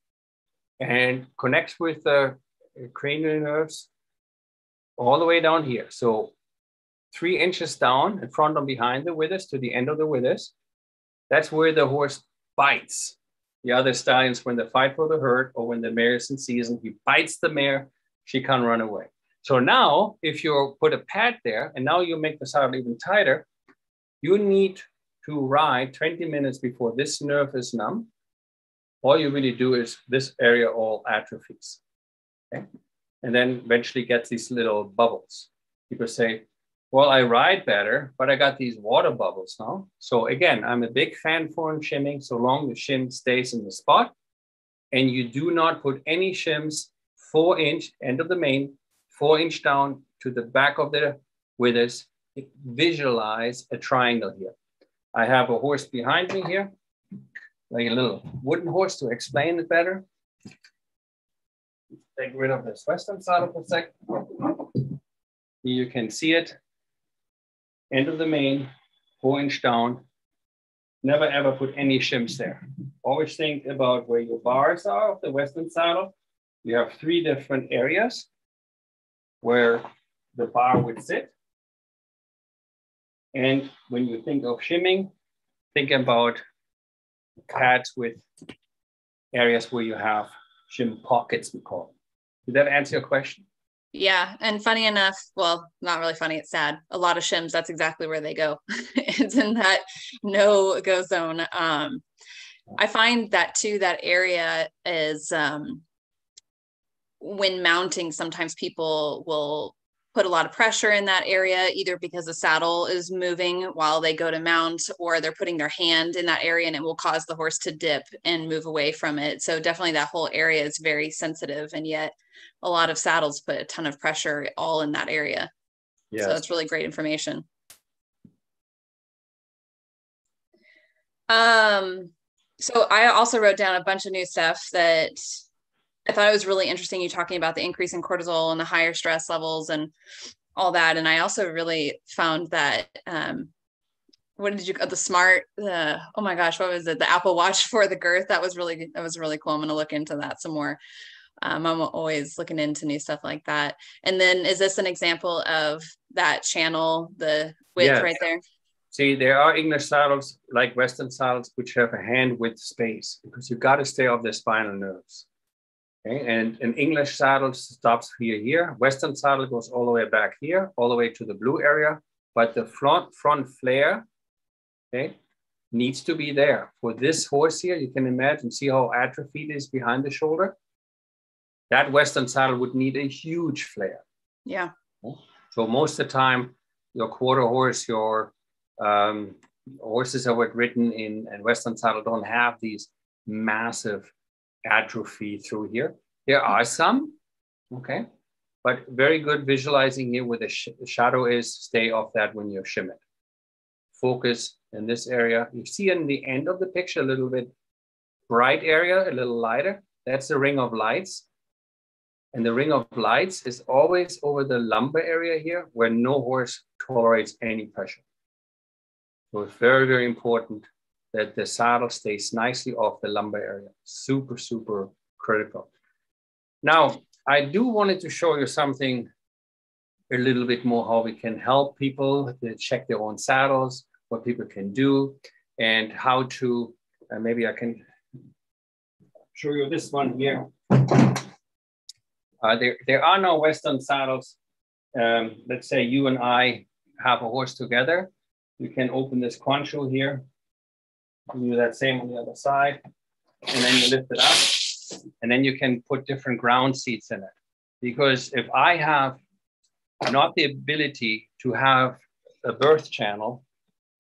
and connects with the cranial nerves all the way down here. So 3 inches down in front and behind the withers to the end of the withers. That's where the horse bites. The other stallions, when they fight for the herd or when the mare is in season, he bites the mare, she can't run away. So now if you put a pad there and now you make the saddle even tighter, you need to ride 20 minutes before this nerve is numb. All you really do is this area all atrophies. Okay? And then eventually gets these little bubbles. People say, Well, I ride better, but I got these water bubbles now. So again, I'm a big fan for shimming so long the shim stays in the spot. And you do not put any shims 4 inch, end of the mane, 4 inch down to the back of the withers. Visualize a triangle here. I have a horse behind me here, like a little wooden horse to explain it better. Take rid of this western saddle for a second. You can see it. End of the mane, 4 inch down. Never ever put any shims there. Always think about where your bars are of the western saddle. You have three different areas where the bar would sit. And when you think of shimming, think about cats with areas where you have shim pockets, we call them. Did that answer your question? Yeah. And funny enough, well, not really funny, it's sad. A lot of shims, that's exactly where they go. It's in that no-go zone. I find that too, that area is when mounting, sometimes people will put a lot of pressure in that area, either because the saddle is moving while they go to mount, or they're putting their hand in that area and it will cause the horse to dip and move away from it. So definitely that whole area is very sensitive. And yet a lot of saddles put a ton of pressure all in that area. Yes. So that's really great information. So I also wrote down a bunch of new stuff that I thought it was really interesting, you talking about the increase in cortisol and the higher stress levels and all that. And I also really found that, what did you call the smart, oh my gosh, what was it? The Apple Watch for the girth. That was really cool. I'm going to look into that some more. I'm always looking into new stuff like that. And then is this an example of that channel, the width right there? See, there are English saddles like Western saddles, which have a hand width space because you've got to stay off the spinal nerves. Okay. And an English saddle stops here. Western saddle goes all the way back here, all the way to the blue area. But the front flare, okay, needs to be there. For this horse here, you can imagine, see how atrophied it is behind the shoulder? That Western saddle would need a huge flare. Yeah. So most of the time, your quarter horse, your horses that were ridden in and Western saddle don't have these massive atrophy through here. There are some, okay, but very good visualizing here where the shadow is. Stay off that when you shim it. Focus in this area. You see in the end of the picture a little bit bright area, a little lighter. That's the ring of lights. And the ring of lights is always over the lumbar area here where no horse tolerates any pressure. So it's very, very important that the saddle stays nicely off the lumbar area. Super, super critical. Now, I do wanted to show you something a little bit more, how we can help people to check their own saddles, what people can do, and how to, maybe I can show you this one here. There are no Western saddles. Let's say you and I have a horse together. You can open this concho here. You do that same on the other side, and then you lift it up, and then you can put different ground seats in it. Because if I have not the ability to have a birth channel,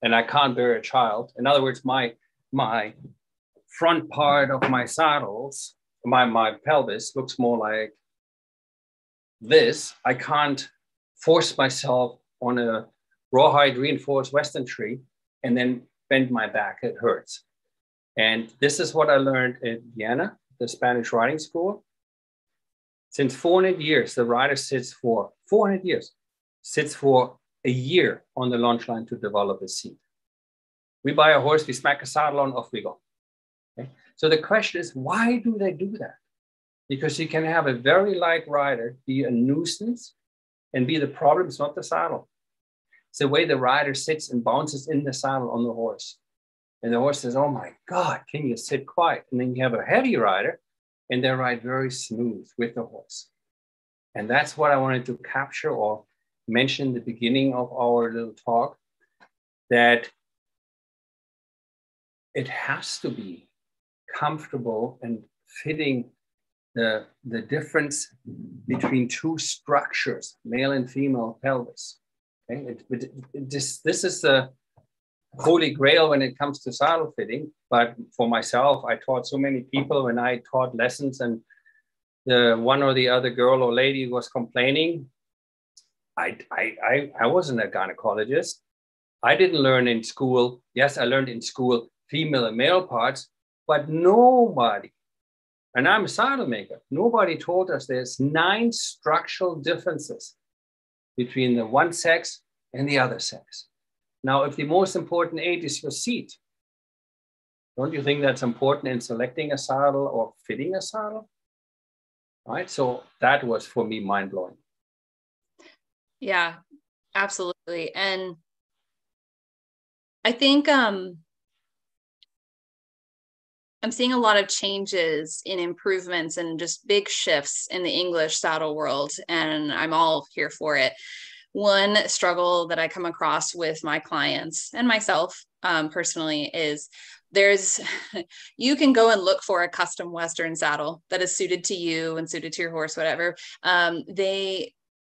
and I can't bear a child, in other words, my front part of my saddles, my pelvis looks more like this. I can't force myself on a rawhide reinforced Western tree, and then bend my back, it hurts. And this is what I learned in Vienna, the Spanish riding school. Since 400 years, the rider sits for 400 years, sits for a year on the launch line to develop a seat. We buy a horse, we smack a saddle on, off we go. Okay? So the question is, why do they do that? Because you can have a very light rider be a nuisance and be the problem, it's not the saddle. It's the way the rider sits and bounces in the saddle on the horse. And the horse says, oh my God, can you sit quiet? And then you have a heavy rider and they ride very smooth with the horse. And that's what I wanted to capture or mention in the beginning of our little talk, that it has to be comfortable and fitting the difference between two structures, male and female pelvis. Okay? This is the holy grail when it comes to saddle fitting. But for myself, I taught so many people when I taught lessons, and the one or the other girl or lady was complaining. I wasn't a gynecologist. I didn't learn in school. Yes, I learned in school female and male parts, but nobody, and I'm a saddle maker, nobody told us there's 9 structural differences between the one sex and the other sex. Now, if the most important aid is your seat, don't you think that's important in selecting a saddle or fitting a saddle? All right, so that was for me mind-blowing. Yeah, absolutely. And I think I'm seeing a lot of changes in improvements and just big shifts in the English saddle world, and I'm all here for it. One struggle that I come across with my clients and myself personally is you can go and look for a custom Western saddle that is suited to you and suited to your horse, whatever.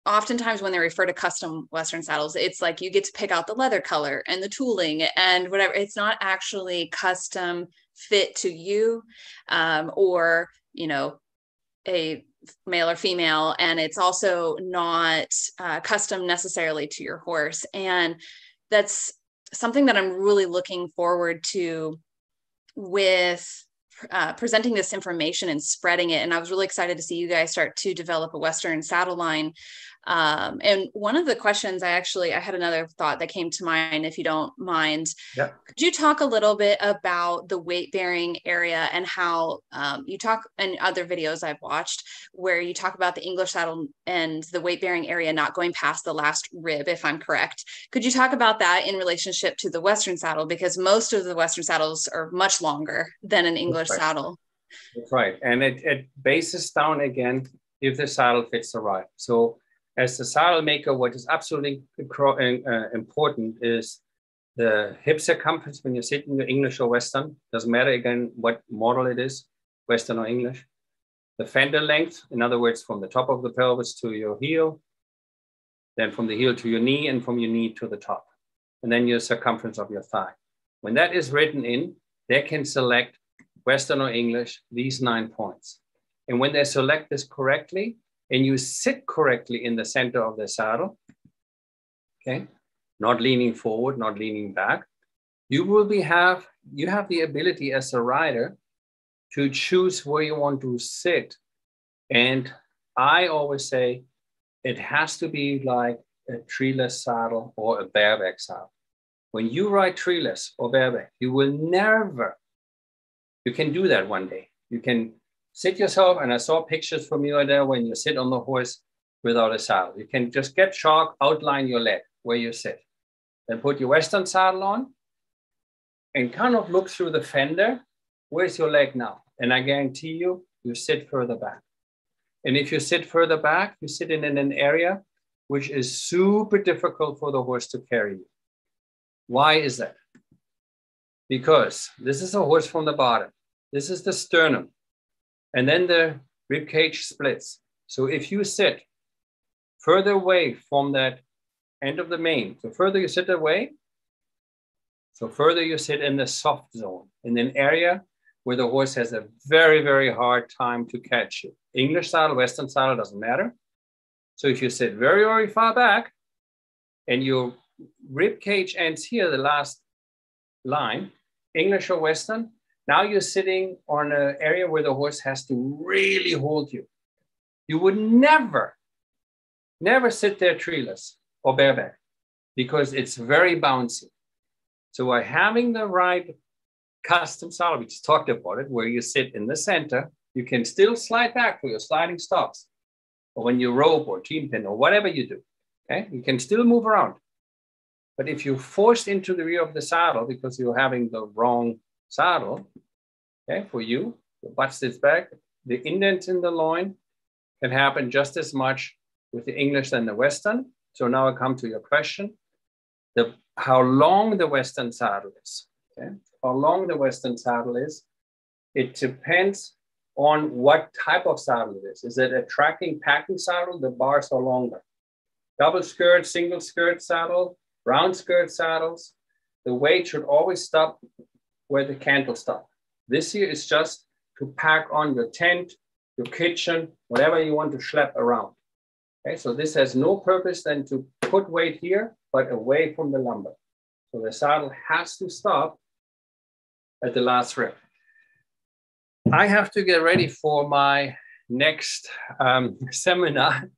Oftentimes when they refer to custom Western saddles, it's like you get to pick out the leather color and the tooling and whatever. It's not actually custom fit to you or, you know, a male or female. And it's also not custom necessarily to your horse. And that's something that I'm really looking forward to with presenting this information and spreading it. And I was really excited to see you guys start to develop a Western saddle line. And one of the questions I had another thought that came to mind, if you don't mind. Yeah. Could you talk a little bit about the weight bearing area and how you talk in other videos I've watched where you talk about the English saddle and the weight bearing area not going past the last rib, if I'm correct. Could you talk about that in relationship to the Western saddle? Because most of the Western saddles are much longer than an English saddle. That's right. And it bases down again if the saddle fits the ride. So as a saddle maker, what is absolutely important is the hip circumference when you're sitting in English or Western. Doesn't matter again what model it is, Western or English. The fender length, in other words, from the top of the pelvis to your heel, then from the heel to your knee, and from your knee to the top, and then your circumference of your thigh. When that is written in, they can select Western or English, these 9 points. And when they select this correctly, and you sit correctly in the center of the saddle, okay, not leaning forward, not leaning back, you have the ability as a rider to choose where you want to sit. And I always say, it has to be like a treeless saddle or a bareback saddle. When you ride treeless or bareback, you can do that one day. You can sit yourself, and I saw pictures from you there when you sit on the horse without a saddle. You can just get chalk, outline your leg where you sit. Then put your Western saddle on and kind of look through the fender. Where's your leg now? And I guarantee you, you sit further back. And if you sit further back, you sit in an area which is super difficult for the horse to carry you. Why is that? Because this is a horse from the bottom. This is the sternum. And then the ribcage splits. So if you sit further away from that end of the mane, so further you sit in the soft zone, in an area where the horse has a very, very hard time to catch you. English saddle, Western saddle, doesn't matter. So if you sit very, very far back and your ribcage ends here, the last line, English or Western, now you're sitting on an area where the horse has to really hold you. You would never, never sit there treeless or bareback because it's very bouncy. So by having the right custom saddle, we just talked about it, where you sit in the center, you can still slide back for your sliding stops or when you rope or team pin or whatever you do, okay? You can still move around. But if you're forced into the rear of the saddle because you're having the wrong saddle, okay, for you, the butt sits back, the indent in the loin can happen just as much with the English than the Western. So now I come to your question, how long the Western saddle is, okay? How long the Western saddle is, it depends on what type of saddle it is. Is it a tracking, packing saddle? The bars are longer. double skirt, single skirt saddle, round skirt saddles. The weight should always stop where the cantle stop. This here is just to pack on your tent, your kitchen, whatever you want to schlep around. Okay, so this has no purpose than to put weight here, but away from the lumber. So the saddle has to stop at the last rep. I have to get ready for my next seminar.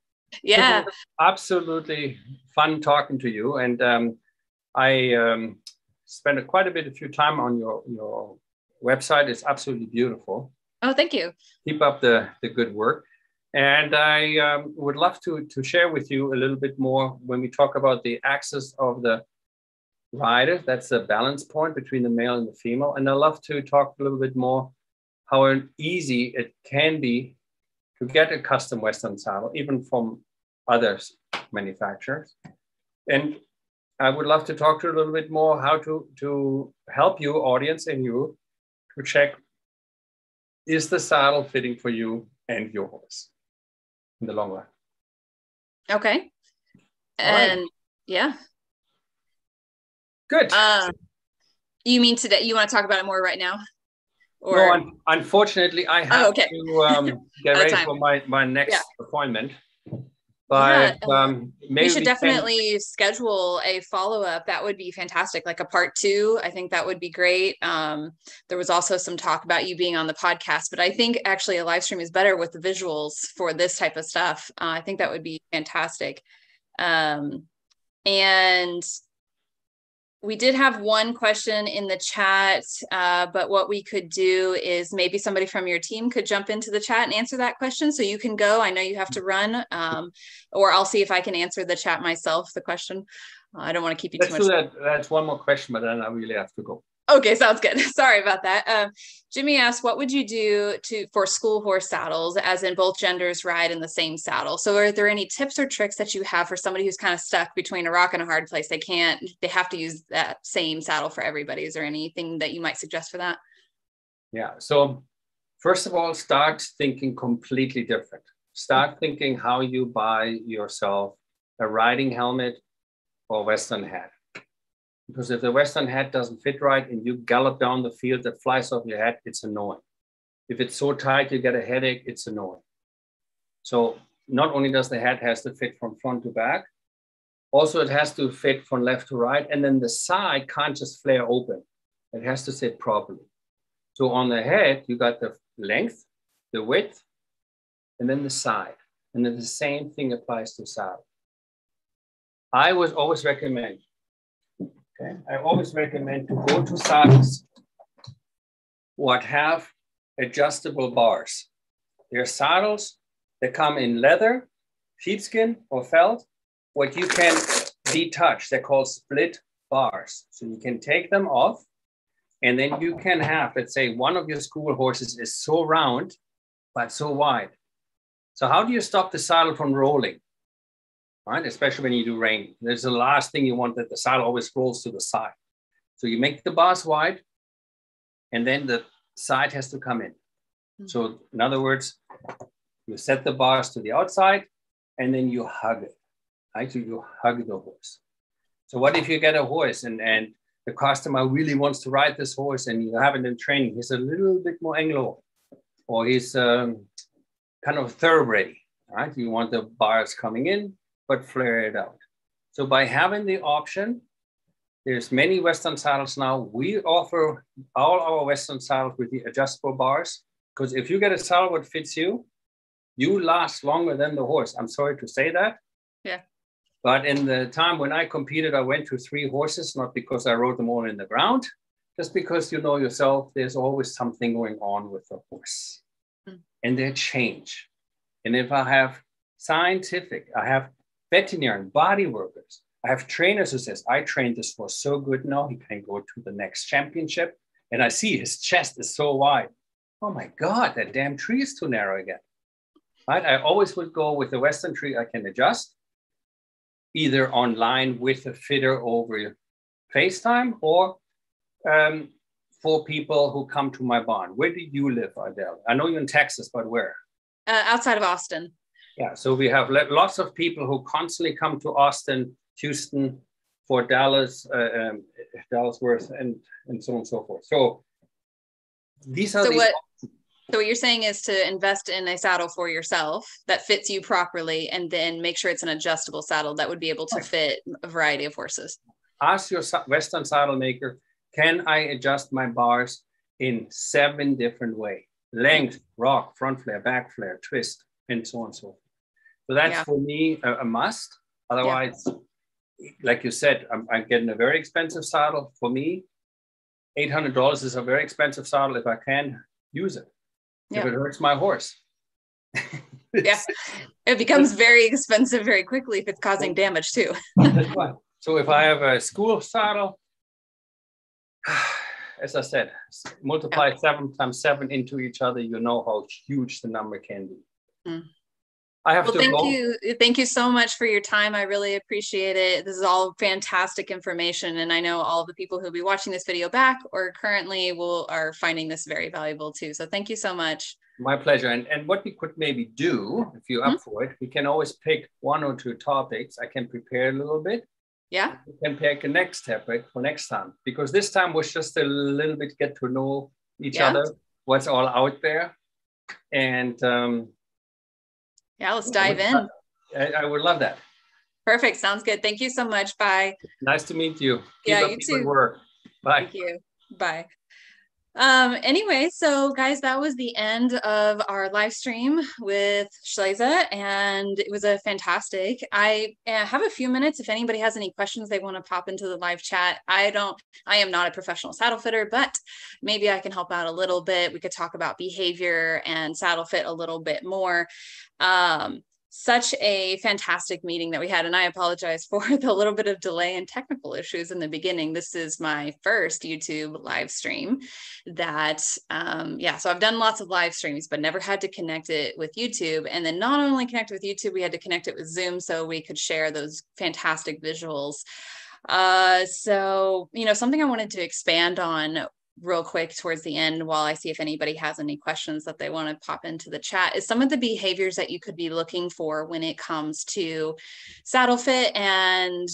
Yeah. Absolutely fun talking to you. And I spent quite a few time on your website. It's absolutely beautiful. Oh, thank you. Keep up the good work. And I would love to share with you a little bit more when we talk about the axis of the rider. That's the balance point between the male and the female. And I love to talk a little bit more how easy it can be to get a custom Western saddle, even from other manufacturers. And I would love to talk to you a little bit more how to help you, audience and you, to check, is the saddle fitting for you and your horse in the long run? Okay. And right. Yeah. Good. You mean today? You want to talk about it more right now? Or... No, unfortunately, I have to get ready for my next appointment. But maybe we should definitely schedule a follow-up. That would be fantastic. Like a part 2, I think that would be great. There was also some talk about you being on the podcast, but I think actually a live stream is better with the visuals for this type of stuff. I think that would be fantastic. And we did have one question in the chat, but what we could do is maybe somebody from your team could jump into the chat and answer that question. So you can go, I know you have to run, or I'll see if I can answer the chat myself, the question. I don't want to keep you too much. That's one more question, but then I really have to go. Okay, sounds good. Sorry about that. Jimmy asked, what would you do for school horse saddles, as in both genders ride in the same saddle? So are there any tips or tricks that you have for somebody who's kind of stuck between a rock and a hard place? They have to use that same saddle for everybody. Is there anything that you might suggest for that? Yeah, so first of all, start thinking completely different. Start thinking how you buy yourself a riding helmet or Western hat. Because if the Western hat doesn't fit right and you gallop down the field, that flies off your head, it's annoying. If it's so tight, you get a headache, it's annoying. So not only does the hat has to fit from front to back, also it has to fit from left to right. And then the side can't just flare open. It has to sit properly. So on the head, you got the length, the width, and then the side. And then the same thing applies to saddle. I would always recommend to go to saddles what have adjustable bars. There are saddles that come in leather, sheepskin, or felt, what you can detach. They're called split bars. So you can take them off, and then you can have, let's say, one of your school horses is so round, but so wide. So how do you stop the saddle from rolling? Right? Especially when you do reining. There's the last thing you want, that the saddle always rolls to the side. So you make the bars wide, and then the side has to come in. Mm-hmm. So in other words, you set the bars to the outside, and then you hug it. Right? So you hug the horse. So what if you get a horse and the customer really wants to ride this horse and you haven't been training? He's a little bit more Anglo, or he's kind of thoroughbred. Right? You want the bars coming in, but flare it out. So by having the option, there's many Western saddles now. We offer all our Western saddles with the adjustable bars, because if you get a saddle that fits you, you last longer than the horse. I'm sorry to say that. Yeah. But in the time when I competed, I went to 3 horses, not because I rode them all in the ground, just because you know yourself, there's always something going on with the horse. Mm. And they change. And if I have scientific, I have veterinarian, body workers. I have trainers who says, I trained this horse so good now, he can go to the next championship. And I see his chest is so wide. Oh my God, that damn tree is too narrow again. Right? I always would go with the Western tree I can adjust, either online with a fitter over FaceTime, or for people who come to my barn. Where do you live, Adele? I know you're in Texas, but where? Outside of Austin. Yeah, so we have lots of people who constantly come to Austin, Houston, for Dallas, Dallas-Worth, and so on and so forth. So these are what you're saying is to invest in a saddle for yourself that fits you properly, and then make sure it's an adjustable saddle that would be able to fit a variety of horses. Ask your Western saddle maker, can I adjust my bars in 7 different ways? Length, rock, front flare, back flare, twist, and so on and so forth. So that's for me a must. Otherwise, like you said, I'm getting a very expensive saddle. For me, $800 is a very expensive saddle if I can use it. If it hurts my horse. It becomes very expensive very quickly if it's causing damage too. That's right. So if I have a school saddle, as I said, multiply 7 times 7 into each other, you know how huge the number can be. Mm. I have Thank you so much for your time. I really appreciate it. This is all fantastic information. And I know all the people who'll be watching this video back or currently are finding this very valuable too. So thank you so much. My pleasure. And what we could maybe do, if you're up for it, we can always pick 1 or 2 topics. I can prepare a little bit. Yeah. We can pick a next topic for next time, because this time was just a little bit get to know each other, what's all out there. And, yeah, let's dive in. I would love that. Perfect. Sounds good. Thank you so much. Bye. Nice to meet you. Yeah, you too. Work. Bye. Thank you. Bye. Anyway, so guys, that was the end of our live stream with Schleese, and it was a fantastic. I have a few minutes if anybody has any questions they want to pop into the live chat. I am not a professional saddle fitter, but maybe I can help out a little bit. We could talk about behavior and saddle fit a little bit more. Such a fantastic meeting that we had. And I apologize for the little bit of delay and technical issues in the beginning. This is my first YouTube live stream that, so I've done lots of live streams, but never had to connect it with YouTube. And then not only connect it with YouTube, we had to connect it with Zoom so we could share those fantastic visuals. So, you know, something I wanted to expand on real quick towards the end while I see if anybody has any questions that they want to pop into the chat is some of the behaviors that you could be looking for when it comes to saddle fit and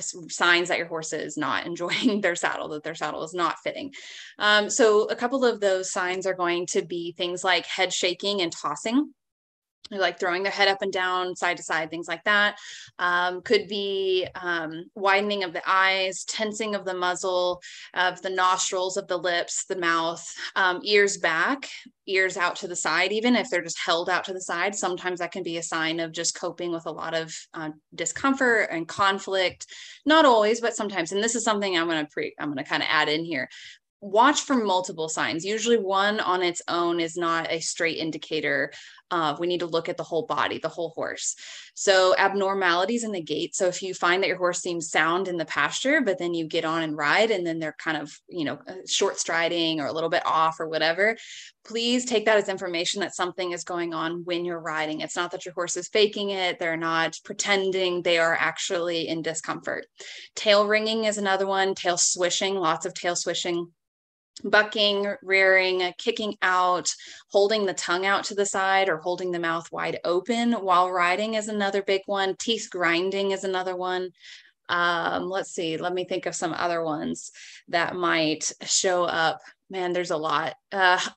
signs that your horse is not enjoying their saddle, that their saddle is not fitting. So a couple of those signs are going to be things like head shaking and tossing, like throwing their head up and down, side to side, things like that. Could be widening of the eyes, tensing of the muzzle, of the nostrils, of the lips, the mouth, ears back, ears out to the side. Even if they're just held out to the side, sometimes that can be a sign of just coping with a lot of discomfort and conflict. Not always, but sometimes. And this is something I'm going to kind of add in here. Watch for multiple signs. Usually one on its own is not a straight indicator. We need to look at the whole body, the whole horse. So abnormalities in the gait. So if you find that your horse seems sound in the pasture, but then you get on and ride and then they're kind of, you know, short striding or a little bit off or whatever, please take that as information that something is going on when you're riding. It's not that your horse is faking it. They're not pretending. They are actually in discomfort. Tail ringing is another one. Tail swishing, lots of tail swishing. Bucking, rearing, kicking out, holding the tongue out to the side or holding the mouth wide open while riding is another big one. Teeth grinding is another one. Let's see, let me think of some other ones that might show up. Man, there's a lot.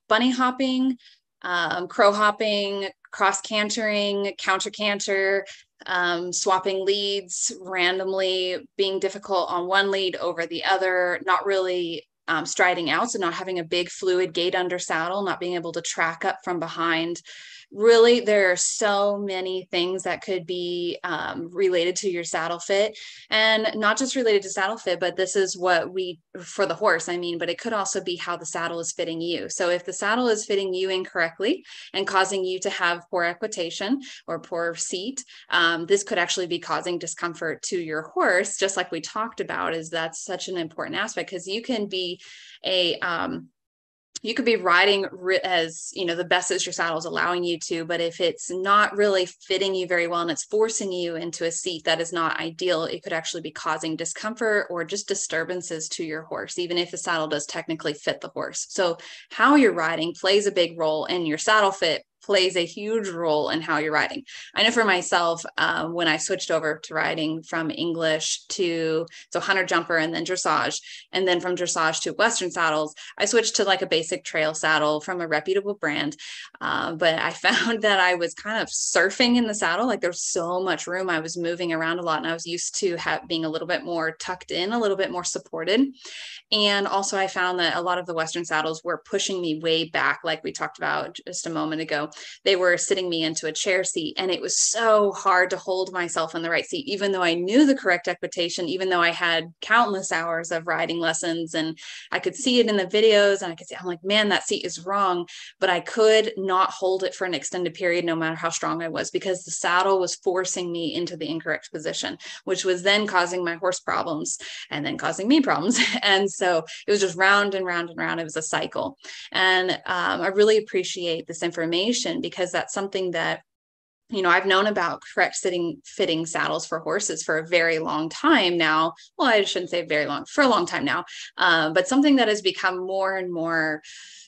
Bunny hopping, crow hopping, cross cantering, counter canter, swapping leads randomly, being difficult on one lead over the other, not really striding out, so not having a big fluid gait under saddle, not being able to track up from behind. Really, there are so many things that could be related to your saddle fit, and not just related to saddle fit, but this is what for the horse, I mean, but it could also be how the saddle is fitting you. So if the saddle is fitting you incorrectly and causing you to have poor equitation or poor seat, this could actually be causing discomfort to your horse, just like we talked about, is that's such an important aspect, because you can be you could be riding as, you know, the best as your saddle is allowing you to, but if it's not really fitting you very well and it's forcing you into a seat that is not ideal, it could actually be causing discomfort or just disturbances to your horse, even if the saddle does technically fit the horse. So how you're riding plays a big role in your saddle fit plays a huge role in how you're riding. I know for myself, when I switched over to riding from English to hunter jumper and then dressage, and then from dressage to Western saddles, I switched to like a basic trail saddle from a reputable brand. But I found that I was kind of surfing in the saddle. Like there's so much room. I was moving around a lot, and I was used to being a little bit more tucked in, a little bit more supported. And also I found that a lot of the Western saddles were pushing me way back. Like we talked about just a moment ago, they were sitting me into a chair seat, and it was so hard to hold myself in the right seat, even though I knew the correct equitation, even though I had countless hours of riding lessons and I could see it in the videos, and I could see, I'm like, man, that seat is wrong, but I could not hold it for an extended period, no matter how strong I was, because the saddle was forcing me into the incorrect position, which was then causing my horse problems and then causing me problems. And so it was just round and round and round. It was a cycle. And I really appreciate this information, because that's something that, you know, I've known about correct fitting saddles for horses for a very long time now. Well, I shouldn't say very long, for a long time now, but something that has become more and more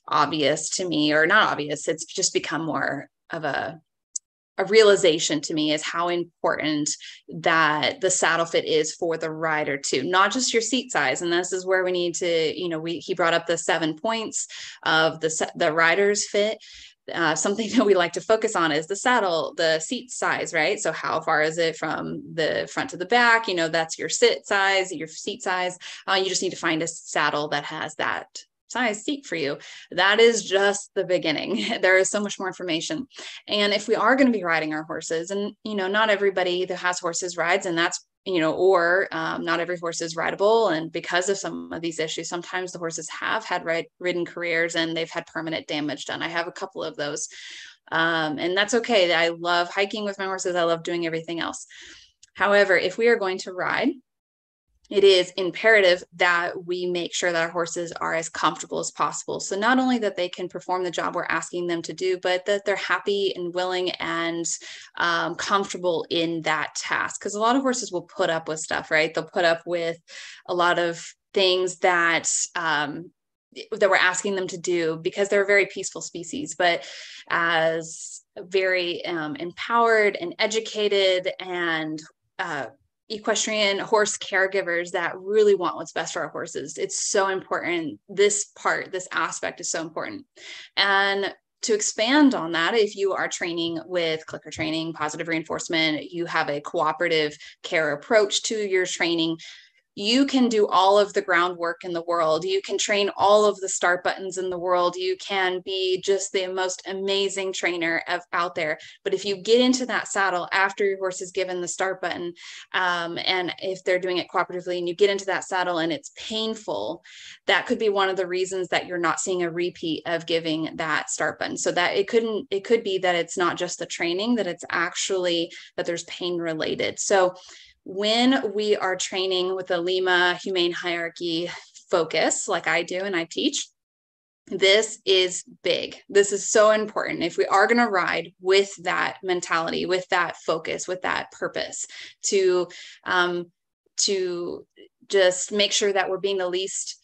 obvious to me, or not obvious, it's just become more of a realization to me, is how important that the saddle fit is for the rider too, not just your seat size. And this is where we need to, you know, he brought up the 7 points of the rider's fit. Something that we like to focus on is the saddle, the seat size, right? So how far is it from the front to the back? You know, that's your sit size, your seat size. You just need to find a saddle that has that size seat for you. That is just the beginning. There is so much more information. And if we are going to be riding our horses, and, you know, not everybody that has horses rides, and that's, you know, or not every horse is rideable. And because of some of these issues, sometimes the horses have had ridden careers and they've had permanent damage done. I have a couple of those. And that's okay. I love hiking with my horses. I love doing everything else. However, if we are going to ride, it is imperative that we make sure that our horses are as comfortable as possible. So not only that they can perform the job we're asking them to do, but that they're happy and willing and comfortable in that task. Because a lot of horses will put up with stuff, right? They'll put up with a lot of things that, that we're asking them to do, because they're a very peaceful species. But as very empowered and educated and equestrian horse caregivers that really want what's best for our horses, it's so important. This aspect is so important. And to expand on that, if you are training with clicker training, positive reinforcement, you have a cooperative care approach to your training, you can do all of the groundwork in the world. You can train all of the start buttons in the world. You can be just the most amazing trainer out there. But if you get into that saddle after your horse is given the start button, and if they're doing it cooperatively and you get into that saddle and it's painful, that could be one of the reasons that you're not seeing a repeat of giving that start button. So that it could be that it's not just the training, that it's actually that there's pain related. So when we are training with a LHIMA humane hierarchy focus, like I do and I teach, this is big. This is so important. If we are going to ride with that mentality, with that focus, with that purpose, to just make sure that we're being the least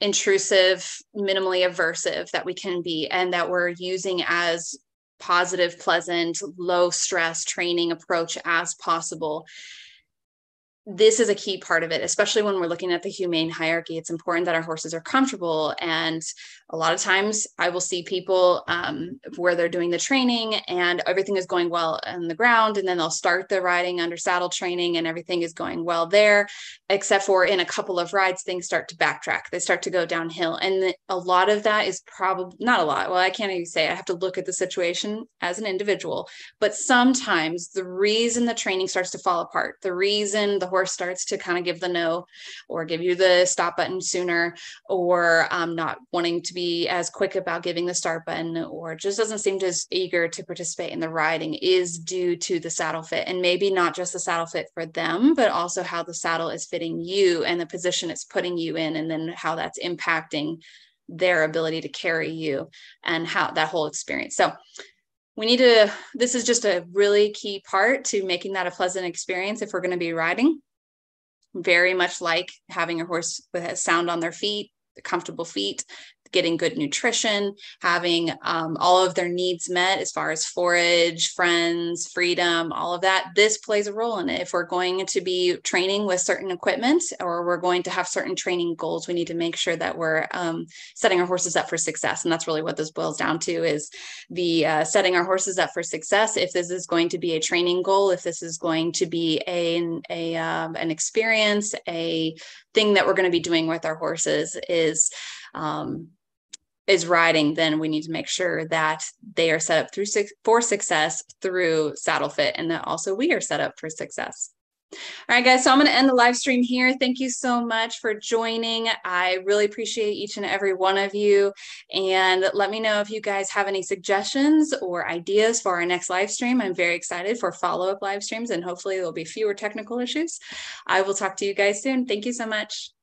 intrusive, minimally aversive that we can be, and that we're using as positive, pleasant, low stress training approach as possible. This is a key part of it, especially when we're looking at the humane hierarchy. It's important that our horses are comfortable. And a lot of times I will see people where they're doing the training and everything is going well on the ground, and then they'll start the riding under saddle training and everything is going well there, except for in a couple of rides, things start to backtrack. They start to go downhill. And a lot of that is probably, not a lot, well, I can't even say, I have to look at the situation as an individual, but sometimes the reason the training starts to fall apart, the reason the horse starts to kind of give the no, or give you the stop button sooner, or not wanting to be as quick about giving the start button, or just doesn't seem as eager to participate in the riding, is due to the saddle fit. And maybe not just the saddle fit for them, but also how the saddle is fitting you and the position it's putting you in, and then how that's impacting their ability to carry you and how that whole experience. So we need to, this is just a really key part to making that a pleasant experience if we're going to be riding. Very much like having a horse with a sound on their feet, comfortable feet, getting good nutrition, having all of their needs met as far as forage, friends, freedom, all of that. This plays a role in it. If we're going to be training with certain equipment or we're going to have certain training goals, we need to make sure that we're setting our horses up for success. And that's really what this boils down to, is the setting our horses up for success. If this is going to be a training goal, if this is going to be an experience, a thing that we're going to be doing with our horses is riding, then we need to make sure that they are set up for success through Saddle Fit, and that also we are set up for success. All right, guys, so I'm going to end the live stream here. Thank you so much for joining. I really appreciate each and every one of you. And let me know if you guys have any suggestions or ideas for our next live stream. I'm very excited for follow-up live streams, and hopefully there'll be fewer technical issues. I will talk to you guys soon. Thank you so much.